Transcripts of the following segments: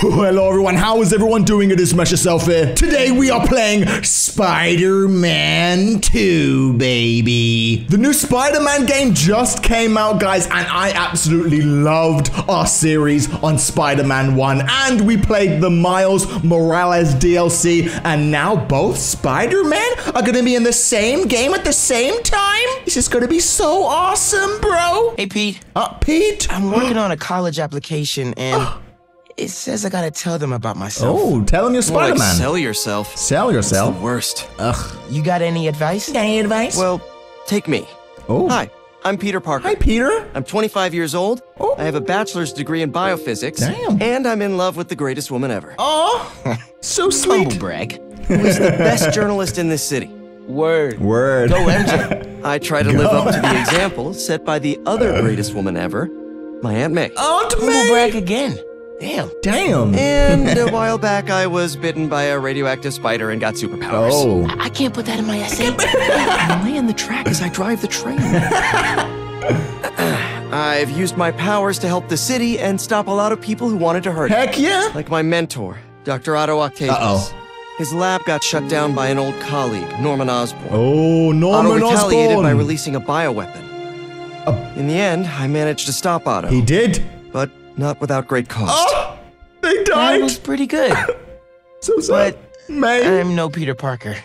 Hello everyone, how is everyone doing? It is MessYourself here. Today we are playing Spider-Man 2, baby. The new Spider-Man game just came out, guys, and I absolutely loved our series on Spider-Man 1. And we played the Miles Morales DLC, and now both Spider-Man are gonna be in the same game at the same time? This is gonna be so awesome, bro. Hey, Pete. Pete? I'm working on a college application, and... It says I gotta tell them about myself. Oh, tell them you're Spider-Man. Like, sell yourself. Sell yourself? It's the worst. Ugh. You got any advice? Well, take me. Oh. Hi, I'm Peter Parker. Hi, Peter. I'm 25 years old. Oh. I have a bachelor's degree in biophysics. Damn. And I'm in love with the greatest woman ever. Oh, so sweet. Humble brag. Who is the best journalist in this city? Word. Word. Go, MJ. I try to live up to the example set by the other greatest woman ever, my Aunt May. Aunt May. Humble brag again. Damn. Damn. And a while back, I was bitten by a radioactive spider and got superpowers. Oh. I can't put that in my essay. I lay on the track as I drive the train. I've used my powers to help the city and stop a lot of people who wanted to hurt me. Heck yeah. Like my mentor, Dr. Otto Octavius. His lab got shut down by an old colleague, Norman Osborn. Oh, Norman Osborn. Otto retaliated by releasing a bioweapon. In the end, I managed to stop Otto. He did? But... not without great cost. Oh, they died. That was pretty good. So sad. But I'm no Peter Parker.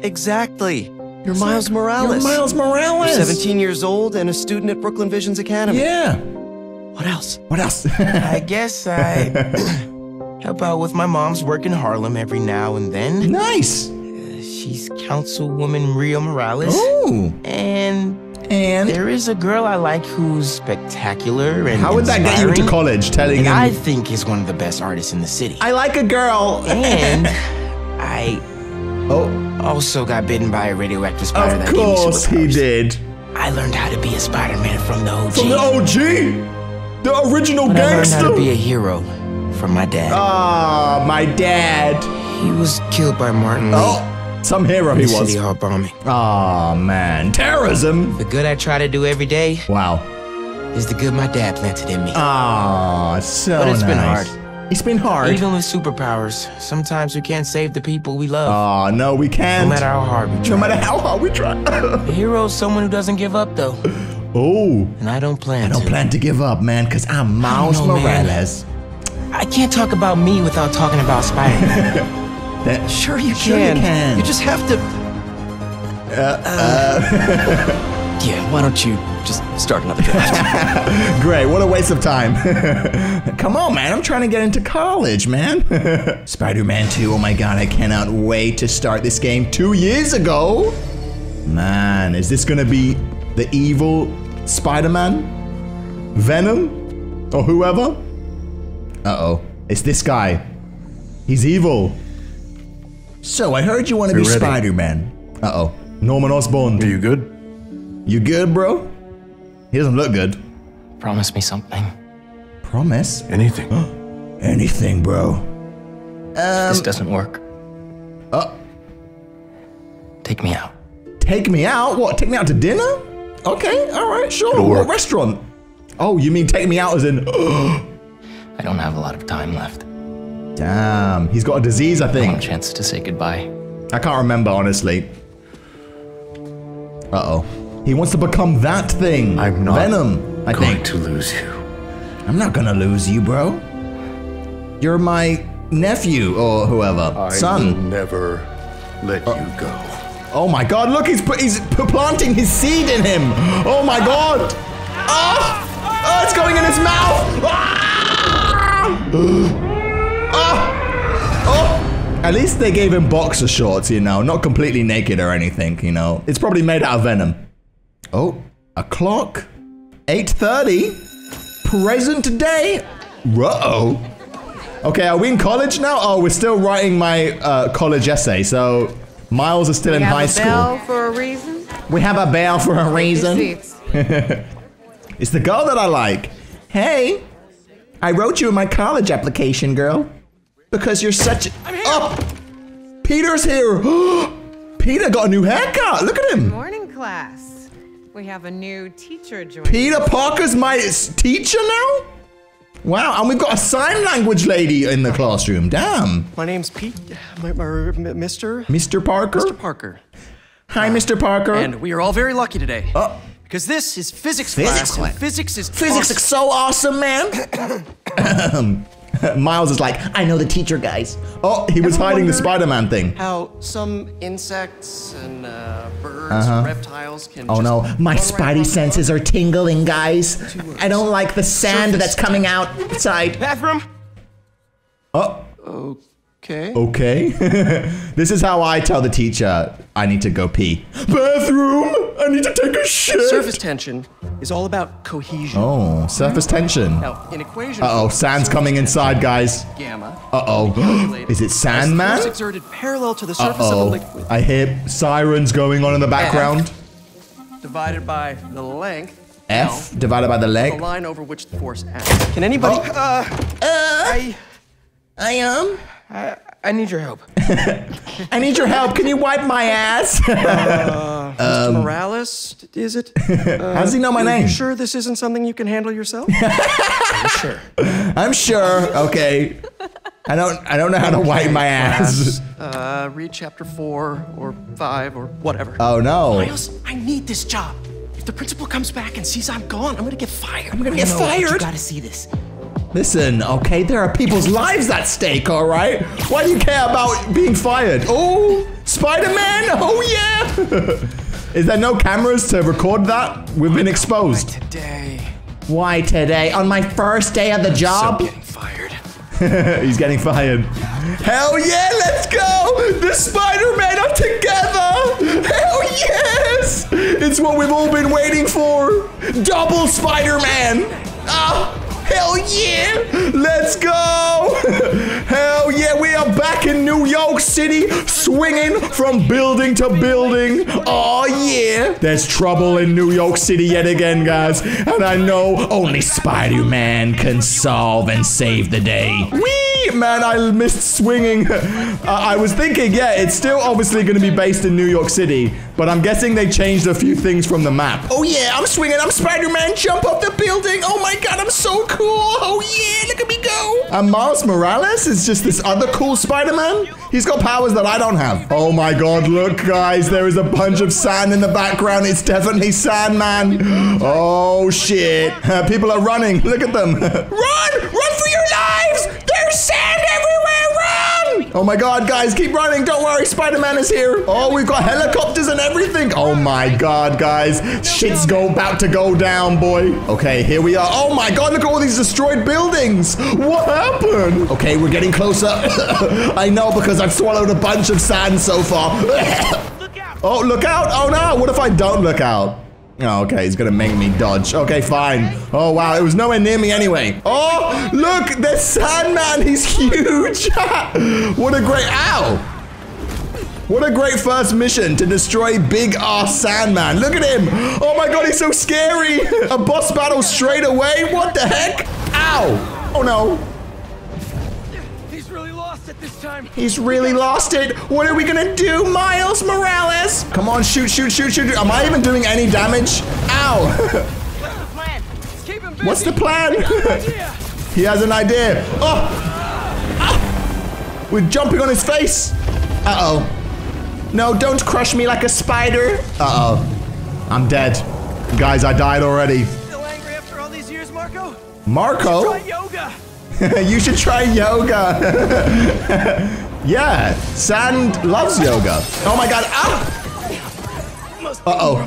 Exactly. You're Miles Morales. You're Miles Morales. You're 17 years old and a student at Brooklyn Visions Academy. Yeah. What else? What else? I guess I help out with my mom's work in Harlem every now and then. Nice. She's Councilwoman Maria Morales. Ooh. And there is a girl I like who's spectacular and how would that get you to college? Telling him I think is one of the best artists in the city. I like a girl. And I also got bitten by a radioactive spider that gave me superpowers. Of course he did. I learned how to be a Spider-Man from the OG. From the OG? The original gangster? I learned how to be a hero from my dad. Ah, my dad. He was killed by Martin Lee. Some hero he was. City Hall bombing. Aw, man. Terrorism. The good I try to do every day. Wow. Is the good my dad planted in me. Aw, so nice. But it's been hard. It's been hard. Even with superpowers, sometimes we can't save the people we love. Aw, no, we can't. No matter how hard we try. No matter how hard we try. The hero's someone who doesn't give up, though. Oh. And I don't plan to. I don't plan to give up, man, because I'm Miles Morales. Man. I can't talk about me without talking about Spider-Man. Sure you can. You just have to... yeah, why don't you just start another draft? Great, what a waste of time. Come on, man, I'm trying to get into college, man. Spider-Man 2, oh my god, I cannot wait to start this game 2 years ago. Man, is this gonna be the evil Spider-Man? Venom? Or whoever? Uh-oh, it's this guy. He's evil. So, I heard you want to be Spider-Man. Uh-oh. Norman Osborn. Are you good? You good, bro? He doesn't look good. Promise me something. Promise? Anything. Anything, bro. This doesn't work. Take me out. Take me out? What, take me out to dinner? Okay, alright, sure. What restaurant? Oh, you mean take me out as in... I don't have a lot of time left. Damn, he's got a disease, I think. I want a chance to say goodbye. I can't remember, honestly. Uh-oh. He wants to become that thing. I'm not Venom, I think. To lose you. I'm not gonna lose you, bro. You're my nephew or whoever. Son. I will never let you go. Oh my god, look, he's planting his seed in him. Oh my god. Oh, it's going in his mouth. Ah! At least they gave him boxer shorts, you know, not completely naked or anything, you know. It's probably made out of venom. Oh, a clock. 8:30. Present day. Okay, are we in college now? Oh, we're still writing my college essay, so Miles is still in high school. We have a bell for a reason. We have a bell for a reason. It's the girl that I like. Hey, I wrote you in my college application, girl. Because you're such a... Peter's here. Peter got a new haircut. Look at him. Good morning, class. We have a new teacher joining. Peter Parker's my teacher now? Wow, and we've got a sign language lady in the classroom. Damn. My name's Pete. Mr. Parker? Mr. Parker. Hi, Mr. Parker. And we are all very lucky today. Because this is physics class. Physics is so awesome, man. Miles is like, I know the teacher, guys. Oh, he was hiding the Spider-Man thing. How some insects and birds and reptiles can my spidey senses are tingling, guys. I don't like the sand that's coming outside. Bathroom. Okay. Okay. This is how I tell the teacher I need to go pee. Bathroom. I need to take a shit. Surface tension is all about cohesion. Oh, surface tension. Now, in equation. Uh-oh, sand's coming inside, guys. Gamma. Uh-oh. Is it Sandman? It's exerted parallel to the surface of the liquid. I hear sirens going on in the background. F divided by the length. F divided by the length. The line over which the force acts. Can anybody? I need your help. I need your help. Can you wipe my ass? Mr. Morales, is it? How does he know my name? Are you sure this isn't something you can handle yourself? I'm sure. I'm sure. Okay. I don't know how to wipe my ass. Read chapter 4 or 5 or whatever. Oh no. Miles, I need this job. If the principal comes back and sees I'm gone, I'm gonna get fired. I'm gonna get fired. You gotta see this. Listen, okay, there are people's lives at stake, all right? Why do you care about being fired? Oh, Spider-Man, oh yeah! Is there no cameras to record that? We've been exposed. Why today? Why today? On my first day of the job? So getting fired. He's getting fired. Hell yeah, let's go! The Spider-Man are together! Hell yes! It's what we've all been waiting for! Double Spider-Man! Ah! Hell yeah! Let's go! Hell yeah, we are back in New York City, swinging from building to building. Oh yeah! There's trouble in New York City yet again, guys. And I know only Spider-Man can solve and save the day. Whee! Man, I missed swinging. I was thinking, yeah, it's still obviously gonna be based in New York City, but I'm guessing they changed a few things from the map. Oh yeah, I'm swinging, I'm Spider-Man, jump up the building. Oh my God, I'm so cool. Oh yeah, look at me go. And Miles Morales is just this other cool Spider-Man. He's got powers that I don't have. Oh my God, look guys, there is a bunch of sand in the background. It's definitely Sandman. Oh shit, people are running. Look at them. Run for your lives. There's sand everywhere, run. Oh my God, guys, keep running. Don't worry, Spider-Man is here. Oh, we've got helicopters and everything. Oh my God, guys, shit's about to go down, boy. Okay, here we are. Oh my God, look at all these destroyed buildings. What happened? Okay, we're getting closer. I know because I've swallowed a bunch of sand so far. Oh, look out. Oh no, what if I don't look out? Oh, okay, he's gonna make me dodge. Okay, fine. Oh, wow, it was nowhere near me anyway. Oh, look, there's Sandman. He's huge. What a great, ow. What a great first mission to destroy big ass Sandman. Look at him. Oh my God, he's so scary. A boss battle straight away. What the heck? Ow. Oh no. This time. He's really lost it. What are we gonna do, Miles Morales? Come on, shoot. Am I even doing any damage? Ow. What's the plan? Let's keep him busy. What's the plan? He has an idea. Oh. Ah. We're jumping on his face. Uh-oh. No, don't crush me like a spider. Uh-oh. I'm dead. Guys, I died already. Still angry after all these years, Marko? Marko? Try yoga. You should try yoga. Yeah, Sand loves yoga. Oh my God. Ah! Uh-oh.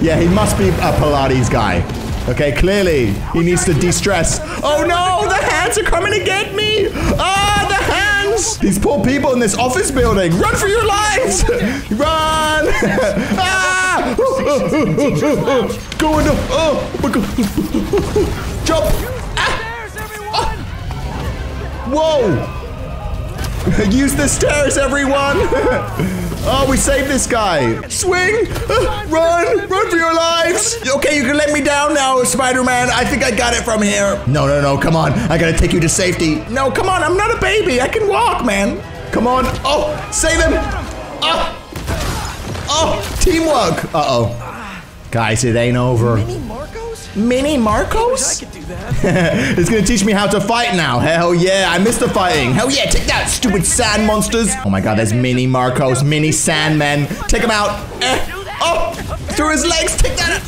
Yeah, he must be a Pilates guy. Okay, clearly he needs to de-stress. Oh no, the hands are coming to get me. Ah, the hands. These poor people in this office building. Run for your lives. Run. Ah! Go in the, oh my God. Jump. Whoa! Use the stairs, everyone! Oh, we saved this guy. Swing! Run for your lives! Okay, you can let me down now, Spider-Man. I think I got it from here. No, come on. I gotta take you to safety. No, come on, I'm not a baby. I can walk, man. Come on. Oh, save him! Oh, teamwork! Uh-oh. Guys, it ain't over. Many Markos? Mini Markos? I could do that. It's gonna teach me how to fight now. Hell yeah, I miss the fighting. Hell yeah, take that, stupid sand monsters. Oh my god, there's Mini Markos, Mini Sandman. Take him out. Up through his legs, take that.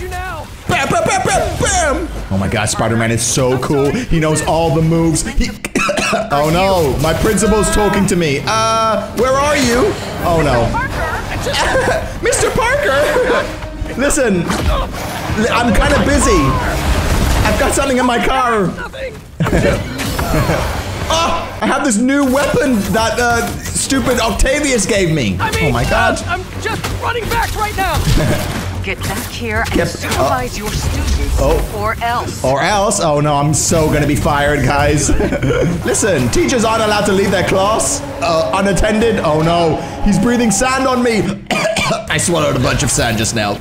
Bam, bam, bam, bam, bam. Oh my god, Spider-Man is so cool. He knows all the moves. Oh no, my principal's talking to me. Where are you? Oh no. Mr. Parker! Listen. I'm kind of busy. I've got something in my car. Oh, I have this new weapon that stupid Octavius gave me. I mean, oh my god. I'm just running back right now. Get back here and supervise your students or else. Or else? Oh no, I'm so gonna be fired, guys. Listen, teachers aren't allowed to leave their class unattended. Oh no, he's breathing sand on me. I swallowed a bunch of sand just now.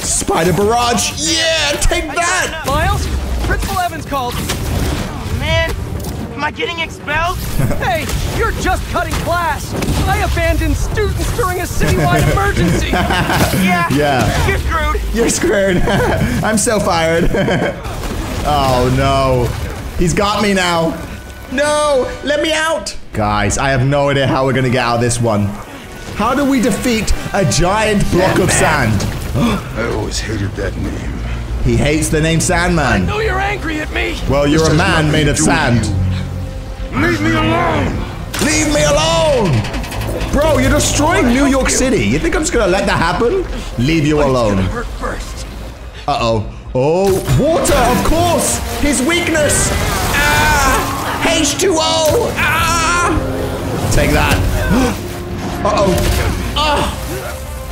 Spider barrage! Yeah, take that! Miles, Principal Evans called. Oh man, am I getting expelled? Hey, you're just cutting class. I abandoned students during a citywide emergency. Yeah. You're screwed. I'm so fired. Oh no, he's got me now. No, let me out. Guys, I have no idea how we're gonna get out of this one. How do we defeat a giant block of sand? I always hated that name. He hates the name Sandman. I know you're angry at me. Well, you're a man made of sand. Leave me alone. Leave me alone. Bro, you're destroying New York City. You think I'm just gonna let that happen? Leave you alone. Uh-oh. Oh, water, of course. His weakness. Ah, H2O. Ah. Take that. Uh-oh. Ah.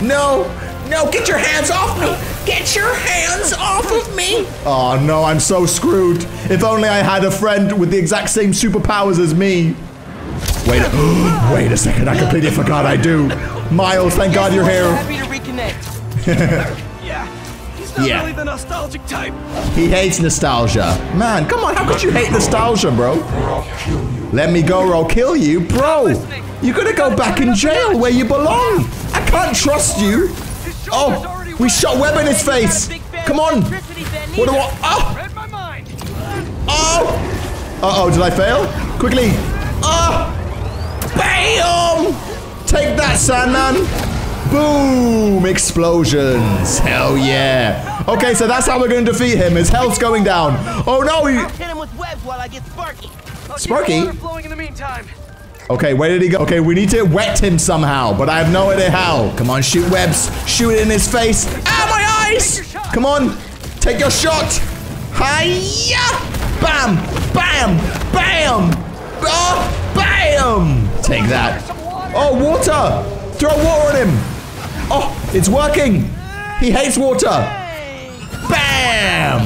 No. No, get your hands off me! Get your hands off of me! Oh no, I'm so screwed. If only I had a friend with the exact same superpowers as me. Wait a second, I completely forgot I do. Miles, thank God you're here. Happy to reconnect. Yeah, he's not really the nostalgic type. He hates nostalgia. Man, come on, how could you hate nostalgia, bro? Let me go or I'll kill you. Bro, you're gonna go back in jail where you belong. I can't trust you. Oh, we shot web in his face. Come on. What do I? Oh. Oh. Uh-oh, did I fail? Quickly. Oh. Bam. Take that, Sandman. Boom. Explosions. Hell yeah. Okay, so that's how we're going to defeat him. His health's going down. Oh, no. I'll hit him with webs while I get Sparky. Sparky? Okay, where did he go? Okay, we need to wet him somehow, but I have no idea how. Come on, shoot webs. Shoot it in his face. Ow, my eyes! Come on, take your shot. Hiya! Bam! Bam! Bam! Oh, bam! Take that. Oh, water! Throw water at him. Oh, it's working. He hates water. Bam!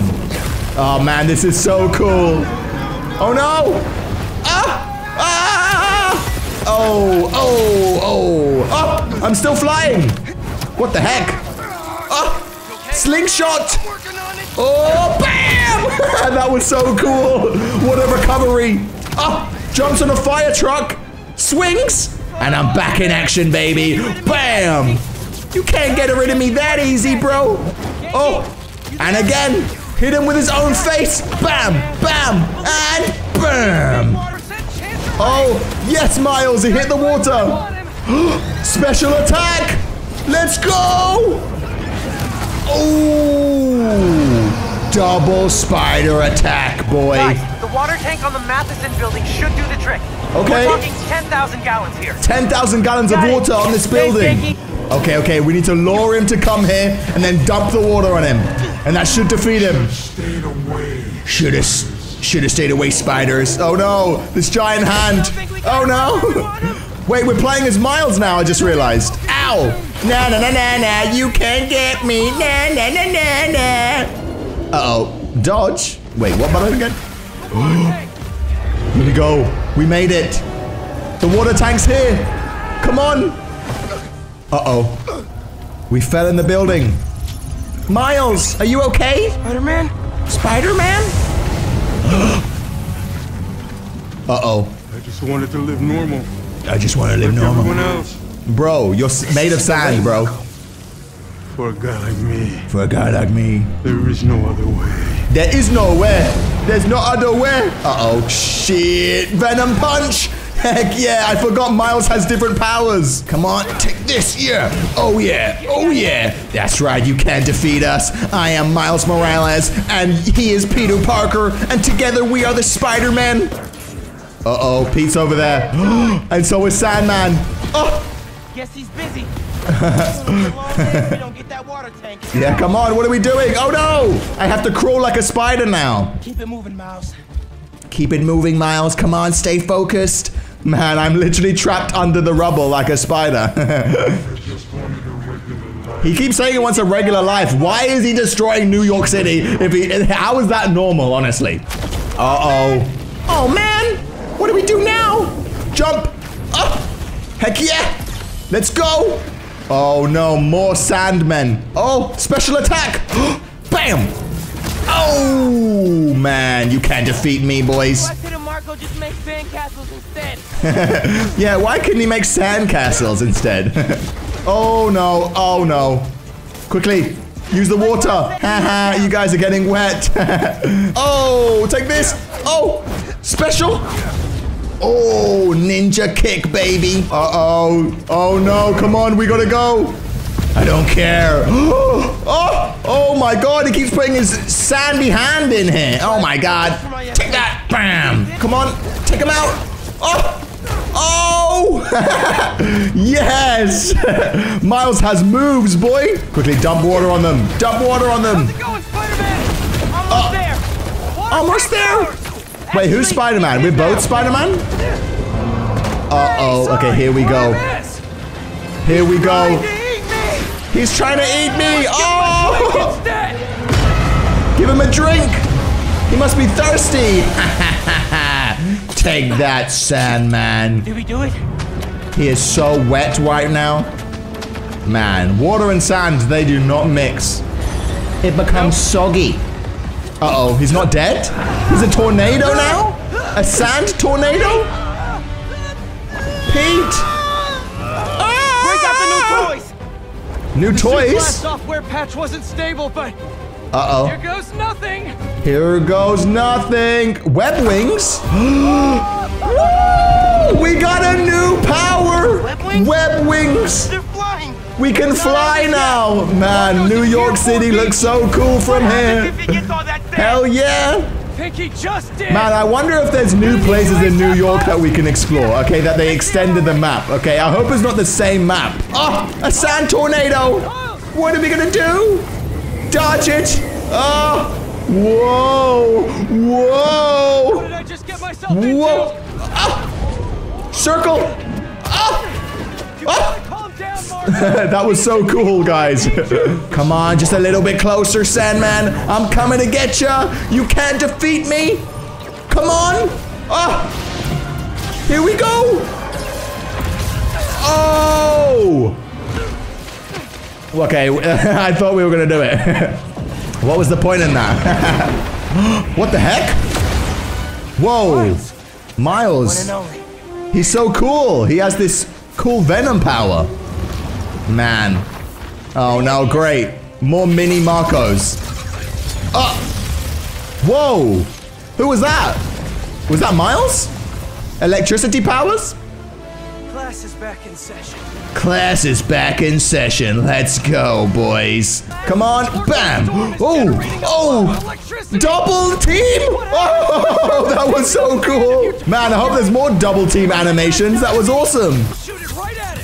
Oh, man, this is so cool. Oh, no! Ah! Ah! Oh, oh, oh, oh, I'm still flying. What the heck? Oh, slingshot. Oh, bam. That was so cool. What a recovery. Oh, jumps on a fire truck, swings, and I'm back in action, baby. Bam. You can't get rid of me that easy, bro. Oh, and again, hit him with his own face. Bam, bam, and bam. Oh, yes, Miles, he hit the water. Special attack. Let's go. Oh, double spider attack, boy. Guys, the water tank on the Matheson building should do the trick. Okay. We're talking 10,000 gallons here. 10,000 gallons of water on this building. Okay, okay, we need to lure him to come here and then dump the water on him. And that should defeat him. Should have... Should have stayed away, spiders. Oh no, this giant hand. Oh no. Wait, we're playing as Miles now, I just realized. Ow. Na na na na na, you can't get me. Na na na na na. Uh-oh, dodge. Wait, what button again? Here we go, we made it. The water tank's here. Come on. Uh-oh, we fell in the building. Miles, are you okay? Spider-Man? Spider-Man? Uh-oh. I just wanted to live normal. I just want to live normal. Everyone else. Bro, you're made of sand, bro. For a guy like me. For a guy like me. There is no other way. There is no way. There's no other way. Uh-oh, shit. Venom punch. Heck yeah, I forgot Miles has different powers. Come on, take this, yeah. Oh yeah, oh yeah. That's right, you can't defeat us. I am Miles Morales, and he is Peter Parker, and together we are the Spider-Man. Uh-oh, Pete's over there. And so is Sandman. Oh! Guess he's busy. Yeah, come on, what are we doing? Oh no! I have to crawl like a spider now. Keep it moving, Miles. Keep it moving, Miles. Come on, stay focused. Man, I'm literally trapped under the rubble like a spider. He keeps saying he wants a regular life. Why is he destroying New York City? How is that normal, honestly? Uh-oh. Oh, man. What do we do now? Jump. Oh, heck yeah. Let's go. Oh, no. More Sandmen. Oh, special attack. Bam. Oh, man. You can't defeat me, boys. Why couldn't Marko just make sandcastles instead? Yeah, why couldn't he make sandcastles instead? Oh, no. Oh, no. Quickly. Use the water. Haha, you guys are getting wet. Oh, take this. Oh, special. Oh, ninja kick, baby. Uh-oh. Oh, no. Come on. We gotta go. I don't care. Oh, oh my God, he keeps putting his sandy hand in here. Oh my God. Take that, bam. Come on, take him out. Oh, oh, yes. Miles has moves, boy. Quickly dump water on them. Dump water on them. How's it going, Spider-Man? Almost there. Almost there. Wait, who's Spider-Man? We're both Spider-Man? Uh-oh, okay, here we go. Here we go. He's trying to eat me! Oh! Give him a drink! He must be thirsty! Take that, Sandman. Did we do it? He is so wet right now. Man, water and sand, they do not mix. It becomes soggy. Uh-oh, he's not dead? He's a tornado now? A sand tornado? Pete! New toys. Software patch wasn't stable, but uh-oh. Here goes nothing. Here goes nothing. Web wings. Woo! We got a new power. Web wings. Web wings. They're flying. We can fly now, man. New York City looks so cool from here. Hell yeah. Man, I wonder if there's new places in New York that we can explore, okay? That they extended the map, okay? I hope it's not the same map. Oh, a sand tornado! What are we gonna do? Dodge it! Oh! Whoa! Whoa! What did I just get myself into? Whoa! Oh! Circle! Oh! Oh! That was so cool, guys. Come on, just a little bit closer, Sandman. I'm coming to get ya. You can't defeat me. Come on. Oh, here we go. Oh. Okay, I thought we were gonna do it. What was the point in that? What the heck? Whoa, Miles. He's so cool. He has this cool Venom power. Man. Oh no, great. More mini Markos. Oh! Whoa! Who was that? Was that Miles? Electricity powers? Class is back in session. Class is back in session. Let's go, boys. Come on. Bam! Oh! Oh! Double team! Oh! That was so cool! Man, I hope there's more double team animations. That was awesome!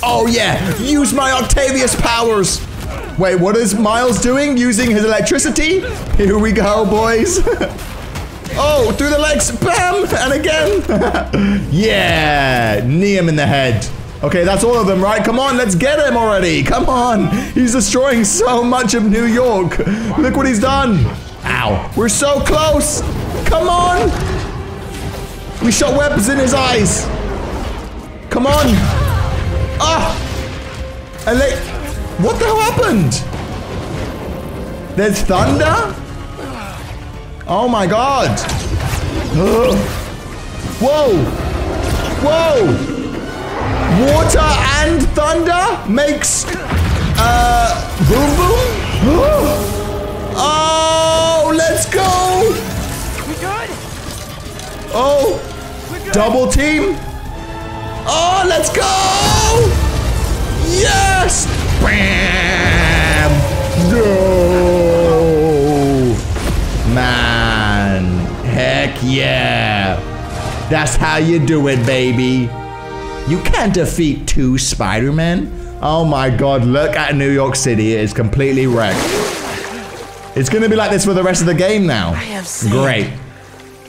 Oh yeah, use my Octavius powers. Wait, what is Miles doing? Using his electricity? Here we go, boys. Oh, through the legs, bam, and again. Yeah, knee him in the head. Okay, that's all of them, right? Come on, let's get him already. Come on, he's destroying so much of New York. Look what he's done. Ow, we're so close. Come on. We shot weapons in his eyes. Come on. Ah! What the hell happened? There's thunder? Oh my God. Whoa! Whoa! Water and thunder makes boom boom? Oh, let's Let's go! We good? Oh! We're good. Double team! Oh, let's go! Yes! Bam! No! Man! Heck yeah! That's how you do it, baby! You can't defeat two Spider-Men? Oh my god, look at New York City, it is completely wrecked. It's gonna be like this for the rest of the game now. I have seen great.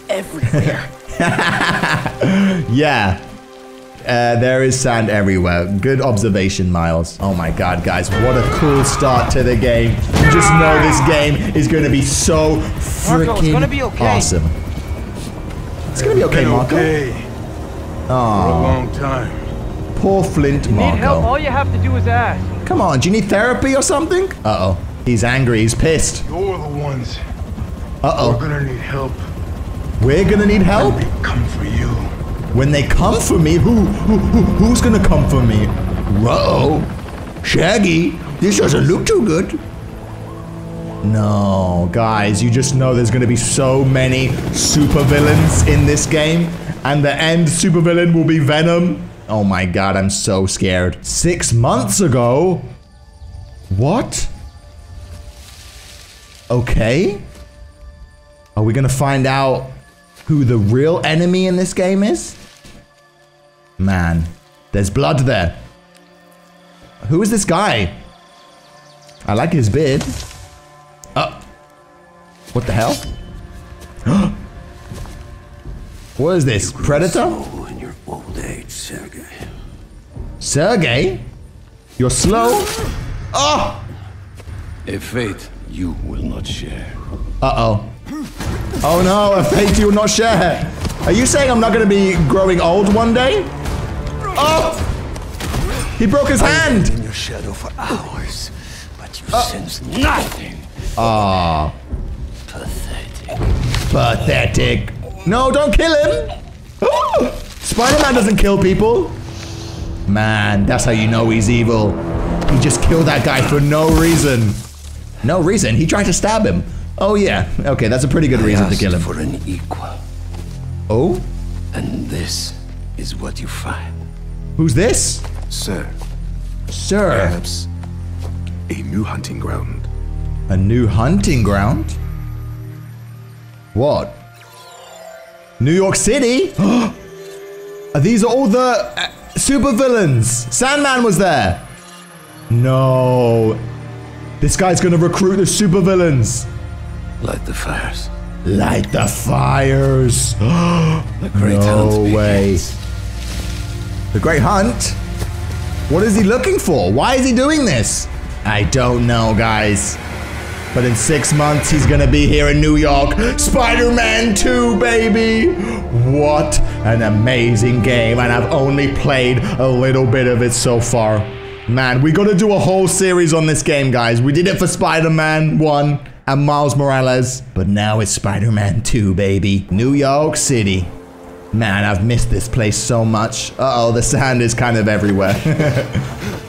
Everywhere. Yeah. There is sand everywhere. Good observation, Miles. Oh my god, guys, what a cool start to the game. You just know this game is gonna be so freaking Marko, it's gonna be okay. Awesome. It's gonna be okay, Marko. For a long time. Poor Flint Marko. Need help? All you have to do is ask. Come on, do you need therapy or something? Uh-oh. He's angry, he's pissed. You're the ones. Uh-oh. We're gonna need help. We're gonna need help? When they come for you. When they come for me? Who's gonna come for me? Uh-oh. Shaggy, this doesn't look too good. No, guys, you just know there's gonna be so many supervillains in this game. And the end supervillain will be Venom. Oh my god, I'm so scared. 6 months ago? What? Okay. Are we gonna find out who the real enemy in this game is? Man, there's blood there. Who is this guy? I like his beard. What the hell? What is this? Predator? In your old age, Sergei. Sergei? You're slow? Oh! A fate you will not share. Uh-oh. Oh no, a fate you will not share. Are you saying I'm not going to be growing old one day? Oh! He broke his hand! I've been in your shadow for hours, but you sense nothing. Aw. Pathetic. Pathetic. No, don't kill him! Oh! Spider-Man doesn't kill people. Man, that's how you know he's evil. He just killed that guy for no reason. No reason? He tried to stab him. Oh yeah, okay, that's a pretty good reason to kill him. For an equal. Oh? And this is what you find. Who's this? Sir. Sir. Perhaps a new hunting ground. A new hunting ground? What? New York City? These are all the supervillains. Sandman was there. No. This guy's gonna recruit the supervillains. Light the fires. Light the fires. The great hunt begins. The great hunt? What is he looking for? Why is he doing this? I don't know, guys. But in 6 months, he's gonna be here in New York. Spider-Man 2, baby! What an amazing game, and I've only played a little bit of it so far. Man, we gotta do a whole series on this game, guys. We did it for Spider-Man 1 and Miles Morales, but now it's Spider-Man 2, baby. New York City. Man, I've missed this place so much. Uh-oh, the sand is kind of everywhere.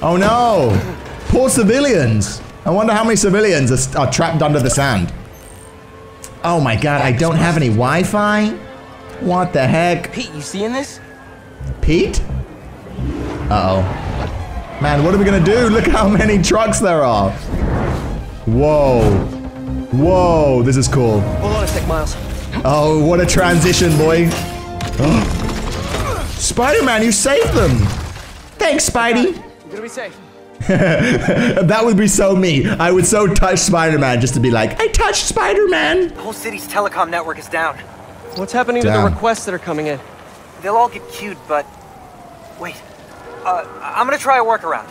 Oh no! Poor civilians! I wonder how many civilians are trapped under the sand. Oh my god, I don't have any Wi-Fi? What the heck? Pete, you seeing this? Pete? Uh-oh. Man, what are we gonna do? Look how many trucks there are. Whoa. Whoa, this is cool. Hold on a sec, Miles. Oh, what a transition, boy. Spider-Man, you saved them. Thanks, Spidey. You're gonna be safe. That would be so me. I would so touch Spider-Man just to be like, I touched Spider-Man. The whole city's telecom network is down. What's happening to the requests that are coming in? They'll all get queued, but wait. I'm gonna try a workaround.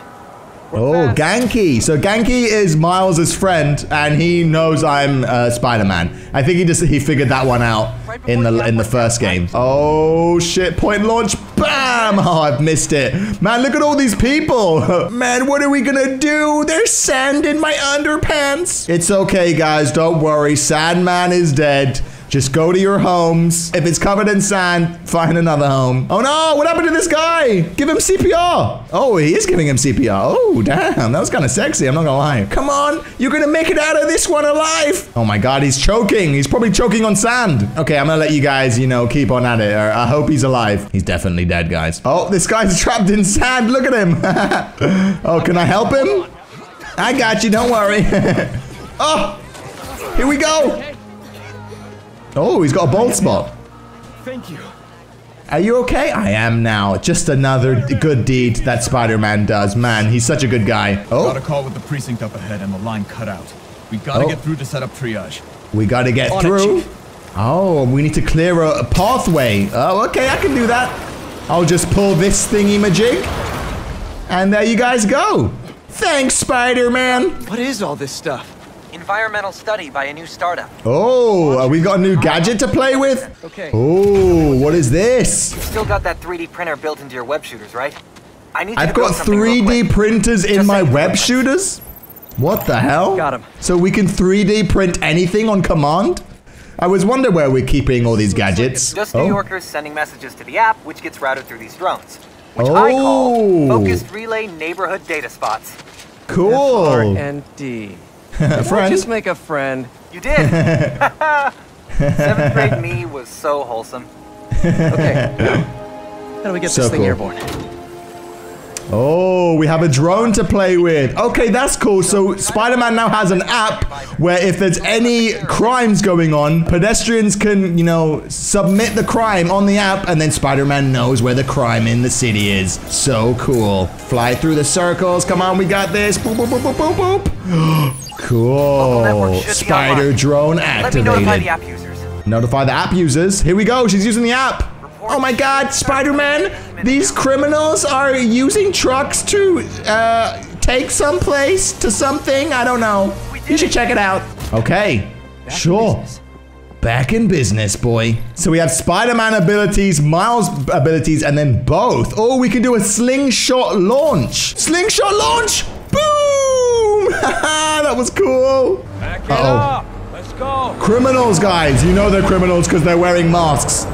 Oh, Ganke. So Ganke is Miles' friend, and he knows I'm Spider-Man. I think he figured that one out in the first game. Oh shit! Point launch. Bam! Oh, I've missed it. Man, look at all these people. Man, what are we gonna do? There's sand in my underpants. It's okay, guys. Don't worry. Sandman is dead. Just go to your homes. If it's covered in sand, find another home. Oh no, what happened to this guy? Give him CPR. Oh, he is giving him CPR. Oh, damn, that was kind of sexy, I'm not gonna lie. Come on, you're gonna make it out of this one alive. Oh my God, he's choking. He's probably choking on sand. Okay, I'm gonna let you guys, you know, keep on at it. I hope he's alive. He's definitely dead, guys. Oh, this guy's trapped in sand. Look at him. Oh, can I help him? I got you, don't worry. Oh, here we go. Oh, he's got a bald spot. Thank you. Are you okay? I am now. Just another good deed that Spider-Man does. Man, he's such a good guy. Oh. Got a call with the precinct up ahead and the line cut out. We gotta get through to set up triage. We gotta get through. Oh, we need to clear a pathway. Oh, okay, I can do that. I'll just pull this thingy-majig. And there you guys go. Thanks, Spider-Man. What is all this stuff? Environmental study by a new startup. Oh, we've got a new gadget to play with? Okay. Oh, what is this? You've still got that 3D printer built into your web shooters, right? I need I've got 3D printers in my web shooters? What the hell? Got him. So we can 3D print anything on command? I was wondering where we're keeping all these gadgets. Just New Yorkers sending messages to the app, which gets routed through these drones. Which I call Focused Relay Neighborhood Data Spots. Cool. FRND. I just make a friend. You did. 7th grade me was so wholesome. Okay. How do we get this thing airborne? Oh, we have a drone to play with. Okay, that's cool. So Spider-Man now has an app where if there's any crimes going on, pedestrians can, you know, submit the crime on the app and then Spider-Man knows where the crime in the city is. So cool. Fly through the circles. Come on, we got this. Boop, boop, boop, boop, boop, boop. Cool. Spider drone activated. Let me notify the app users. Notify the app users. Here we go. She's using the app. Oh my God, Spider-Man, these criminals are using trucks to take someplace to something. I don't know. You should check it out. Okay, sure. Back in business, boy. So we have Spider-Man abilities, Miles abilities, and then both. Oh, we can do a slingshot launch. Slingshot launch! Boom! That was cool. Back it up. Let's go. Criminals, guys. You know they're criminals because they're wearing masks.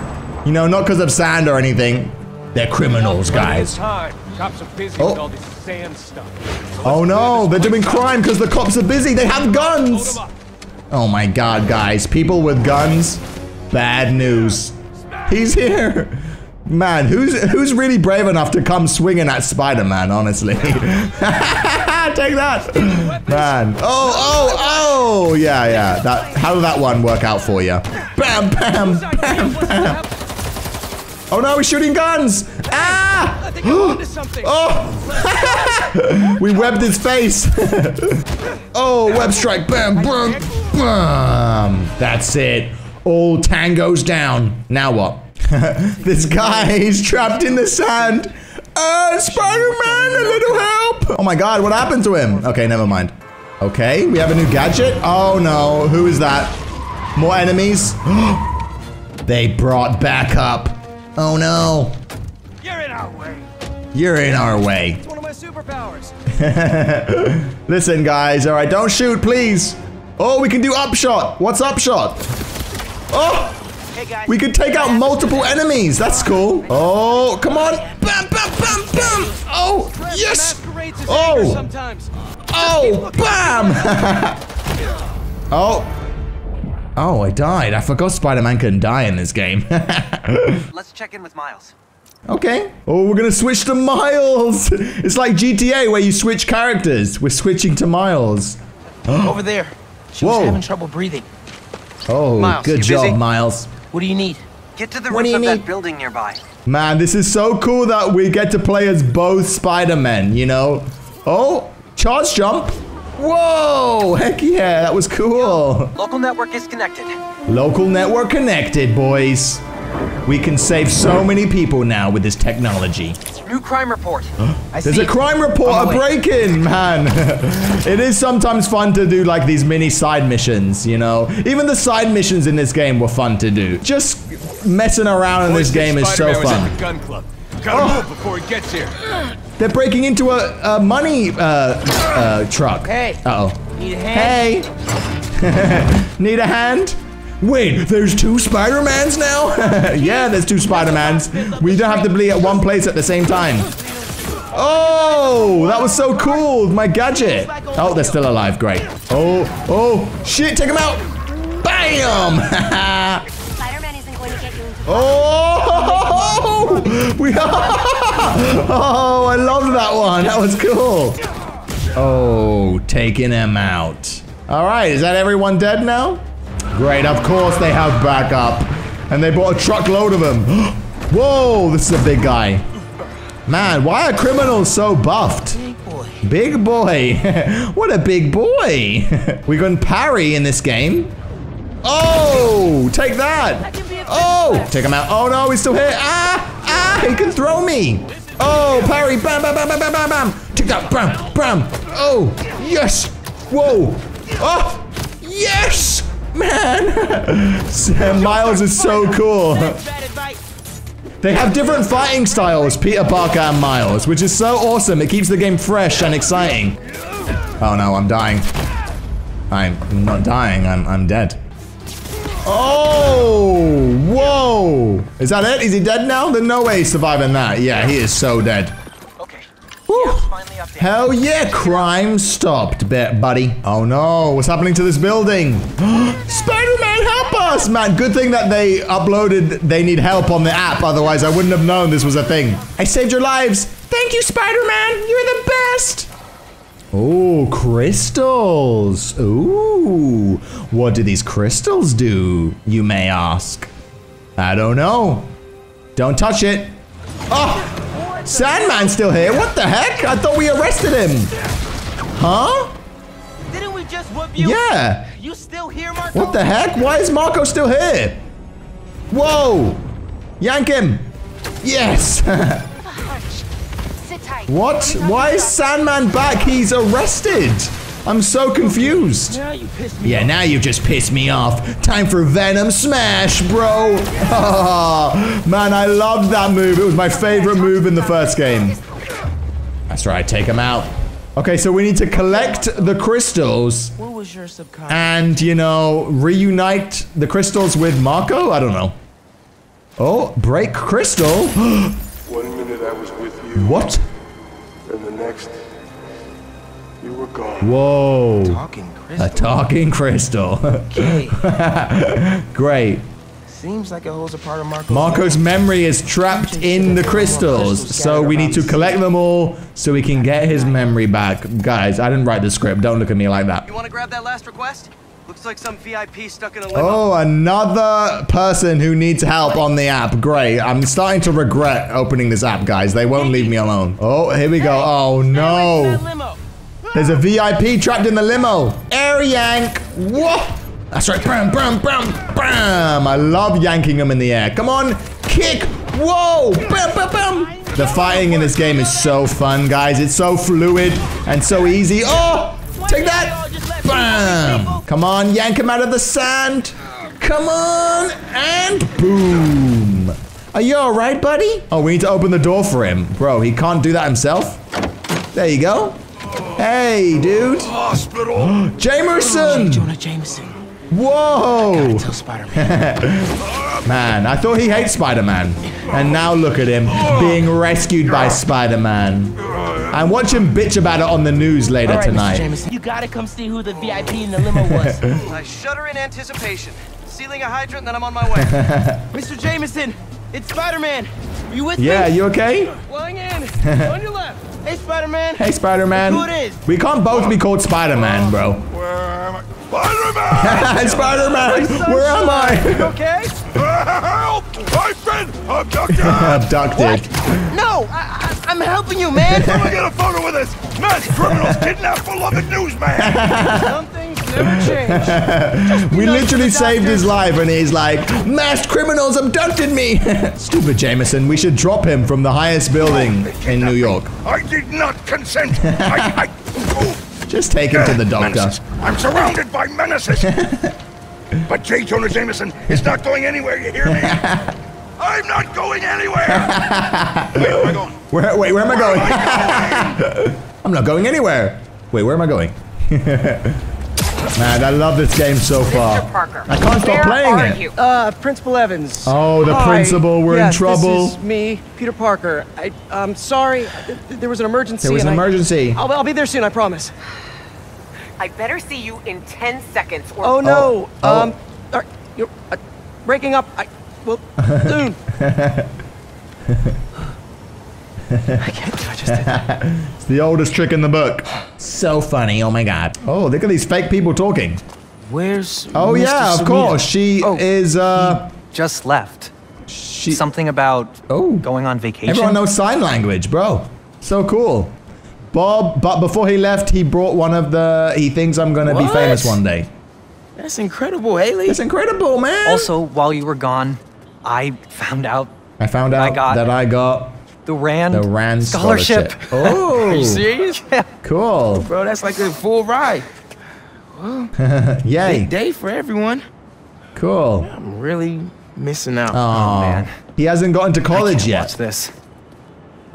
You know, not because of sand or anything. They're criminals, guys. Oh, oh no, they're doing crime because the cops are busy. They have guns. Oh my God, guys. People with guns. Bad news. He's here. Man, who's really brave enough to come swinging at Spider-Man, honestly? Take that. Man. Oh, yeah, yeah. How did that one work out for you? Bam, bam, bam, bam. Oh no, he's shooting guns! Ah! I think I'm onto something. Oh! We webbed his face. Oh, web strike! Bam, bam, bam! That's it. All tango's down. Now what? This guy is trapped in the sand. Spider-Man, a little help! Oh my God, what happened to him? Okay, never mind. Okay, we have a new gadget. Oh no, who is that? More enemies? They brought back up. Oh no. You're in our way. You're in our way. It's one of my superpowers. Listen, guys. All right, don't shoot, please. Oh, we can do upshot. What's upshot? Oh! Hey guys, we can take out multiple enemies. That's cool. Oh, come on. Bam, bam, bam, bam. Oh, yes. Oh. Oh, bam. Oh. Oh, I died. I forgot Spider-Man can die in this game. Let's check in with Miles. Okay. Oh, we're gonna switch to Miles. It's like GTA where you switch characters. We're switching to Miles. Over there. She was having trouble breathing. Oh, Miles, good job, Miles. What do you need? Get to the roof of that building nearby. Man, this is so cool that we get to play as both Spider-Men, you know? Oh, charge jump. Whoa, heck yeah, that was cool. Local network is connected. Local network connected, boys. We can save so many people now with this technology. New crime report. There's a crime report, a break-in, man. It is sometimes fun to do like these mini side missions, you know? Even the side missions in this game were fun to do. Just messing around in this game is so fun. Spider-Man was at the gun club. Gotta move before he gets here. They're breaking into a money truck. Hey. Uh-oh. Need a hand? Hey. Need a hand? Wait, there's two Spider-Mans now? Yeah, there's two Spider-Mans. We don't have to be at one place at the same time. Oh, that was so cool, my gadget. Oh, they're still alive, great. Oh, oh, shit, take him out. Bam! Spider-Man isn't going to get you into oh, we are. Oh, I loved that one. That was cool. Oh, taking him out. All right, is that everyone dead now? Great, of course they have backup. And they bought a truckload of them. Whoa, this is a big guy. Man, why are criminals so buffed? Big boy. What a big boy. We can parry in this game. Oh, take that. Oh, take him out. Oh no, he's still here. Ah, ah, he can throw me. Oh, parry. Bam, bam, bam, bam, bam, bam, bam. Take that. Bam, bam. Oh, yes. Whoa. Oh, yes. Man, Miles is so cool. They have different fighting styles, Peter Parker and Miles, which is so awesome. It keeps the game fresh and exciting. Oh no, I'm dying. I'm not dying, I'm dead. Oh, whoa. Is that it? Is he dead now? There's no way he's surviving that. Yeah, he is so dead. Whew. Hell yeah, crime stopped, buddy. Oh no, what's happening to this building? Spider-Man, help us! Man, good thing that they uploaded They Need Help on the app, otherwise I wouldn't have known this was a thing. I saved your lives. Thank you, Spider-Man, you're the best. Oh, crystals. Ooh, what do these crystals do, you may ask? I don't know. Don't touch it. Oh! Sandman's still here? What the heck? I thought we arrested him. Huh? Didn't we just whoop you? Yeah. You still here, Marko? What the heck? Why is Marko still here? Whoa. Yank him. Yes. What? Why is Sandman back? He's arrested. I'm so confused. Now you pissed me off. Now you just pissed me off. Time for Venom Smash, bro. Oh, man, I loved that move. It was my favorite move in the first game. That's right, take him out. Okay, so we need to collect the crystals and, you know, reunite the crystals with Marko? I don't know. Oh, break crystal. 1 minute I was with you. What? And the next... you were gone. Whoa. A talking crystal. Okay. Great. Seems like it holds a part of Marko's memory is trapped in the crystals, so we need to collect them all so we can get his memory back. Guys, I didn't write the script. Don't look at me like that. You want to grab that last request? Looks like some VIP stuck in a limo. Oh, another person who needs help on the app. Great. I'm starting to regret opening this app, guys. They won't leave me alone. Oh, here we go. Oh, no. There's a VIP trapped in the limo. Air yank. Whoa. That's right. Bam, bam, bam, bam. I love yanking them in the air. Come on. Kick. Whoa. Bam, bam, bam. The fighting in this game is so fun, guys. It's so fluid and so easy. Oh, take that. Bam. Come on. Yank him out of the sand. Come on. And boom. Are you all right, buddy? Oh, we need to open the door for him. Bro, he can't do that himself. There you go. Hey, dude. Hospital. Jameson. J. Jonah Jameson. Whoa. I tell Spider-Man. Man, I thought he hates Spider-Man. And now look at him being rescued by Spider-Man. And watch him bitch about it on the news later tonight. Mr. Jameson, you gotta come see who the VIP in the limo was. I shudder in anticipation. Sealing a hydrant, then I'm on my way. Mr. Jameson, it's Spider-Man. Are you with me? Yeah, you okay? Flying in. On your left. Hey, Spider-Man. Hey, Spider-Man. Who it is? We can't both be called Spider-Man, bro. Where am I? Spider-Man! Spider-Man! Where am I? You okay? Help! I've been abducted! Abducted. What? No! I'm helping you, man! Let me get a photo with this! Mass criminals kidnapped beloved newsman! Something's never changed. We literally saved his life and he's like, mass criminals abducted me! Stupid Jameson, we should drop him from the highest building in New York. I did not consent! Just take him to the doctor. Menaces. I'm surrounded by menaces! But J. Jonah Jameson is not going anywhere, you hear me? I'm not going anywhere! Wait, where am I going? Where am I going? I'm not going anywhere! Wait, where am I going? Man, I love this game so far. Mr. Parker, I can't stop playing it. You? Principal Evans. Oh, the principal. We're in trouble. This is me, Peter Parker. I'm sorry. There was an emergency. I'll be there soon, I promise. I better see you in 10 seconds or... Oh, no. Oh. You're breaking up. Well, soon. I can't do it, just did that. It's the oldest trick in the book. So funny, oh my god. Oh, look at these fake people talking. Where's Oh Mr. yeah, of Samita? Course. She is just left. She something about going on vacation. Everyone knows sign language, bro. So cool. Bob, but before he left, he brought one of the he thinks I'm gonna be famous one day. That's incredible, Haley. That's incredible, man. Also, while you were gone, I found out that I got The Rand Scholarship. Oh, are you serious? Yeah. Cool. Bro, that's like a full ride. Well, yay. Big day for everyone. Cool. I'm really missing out. Oh, man. He hasn't gotten to college yet. Watch this.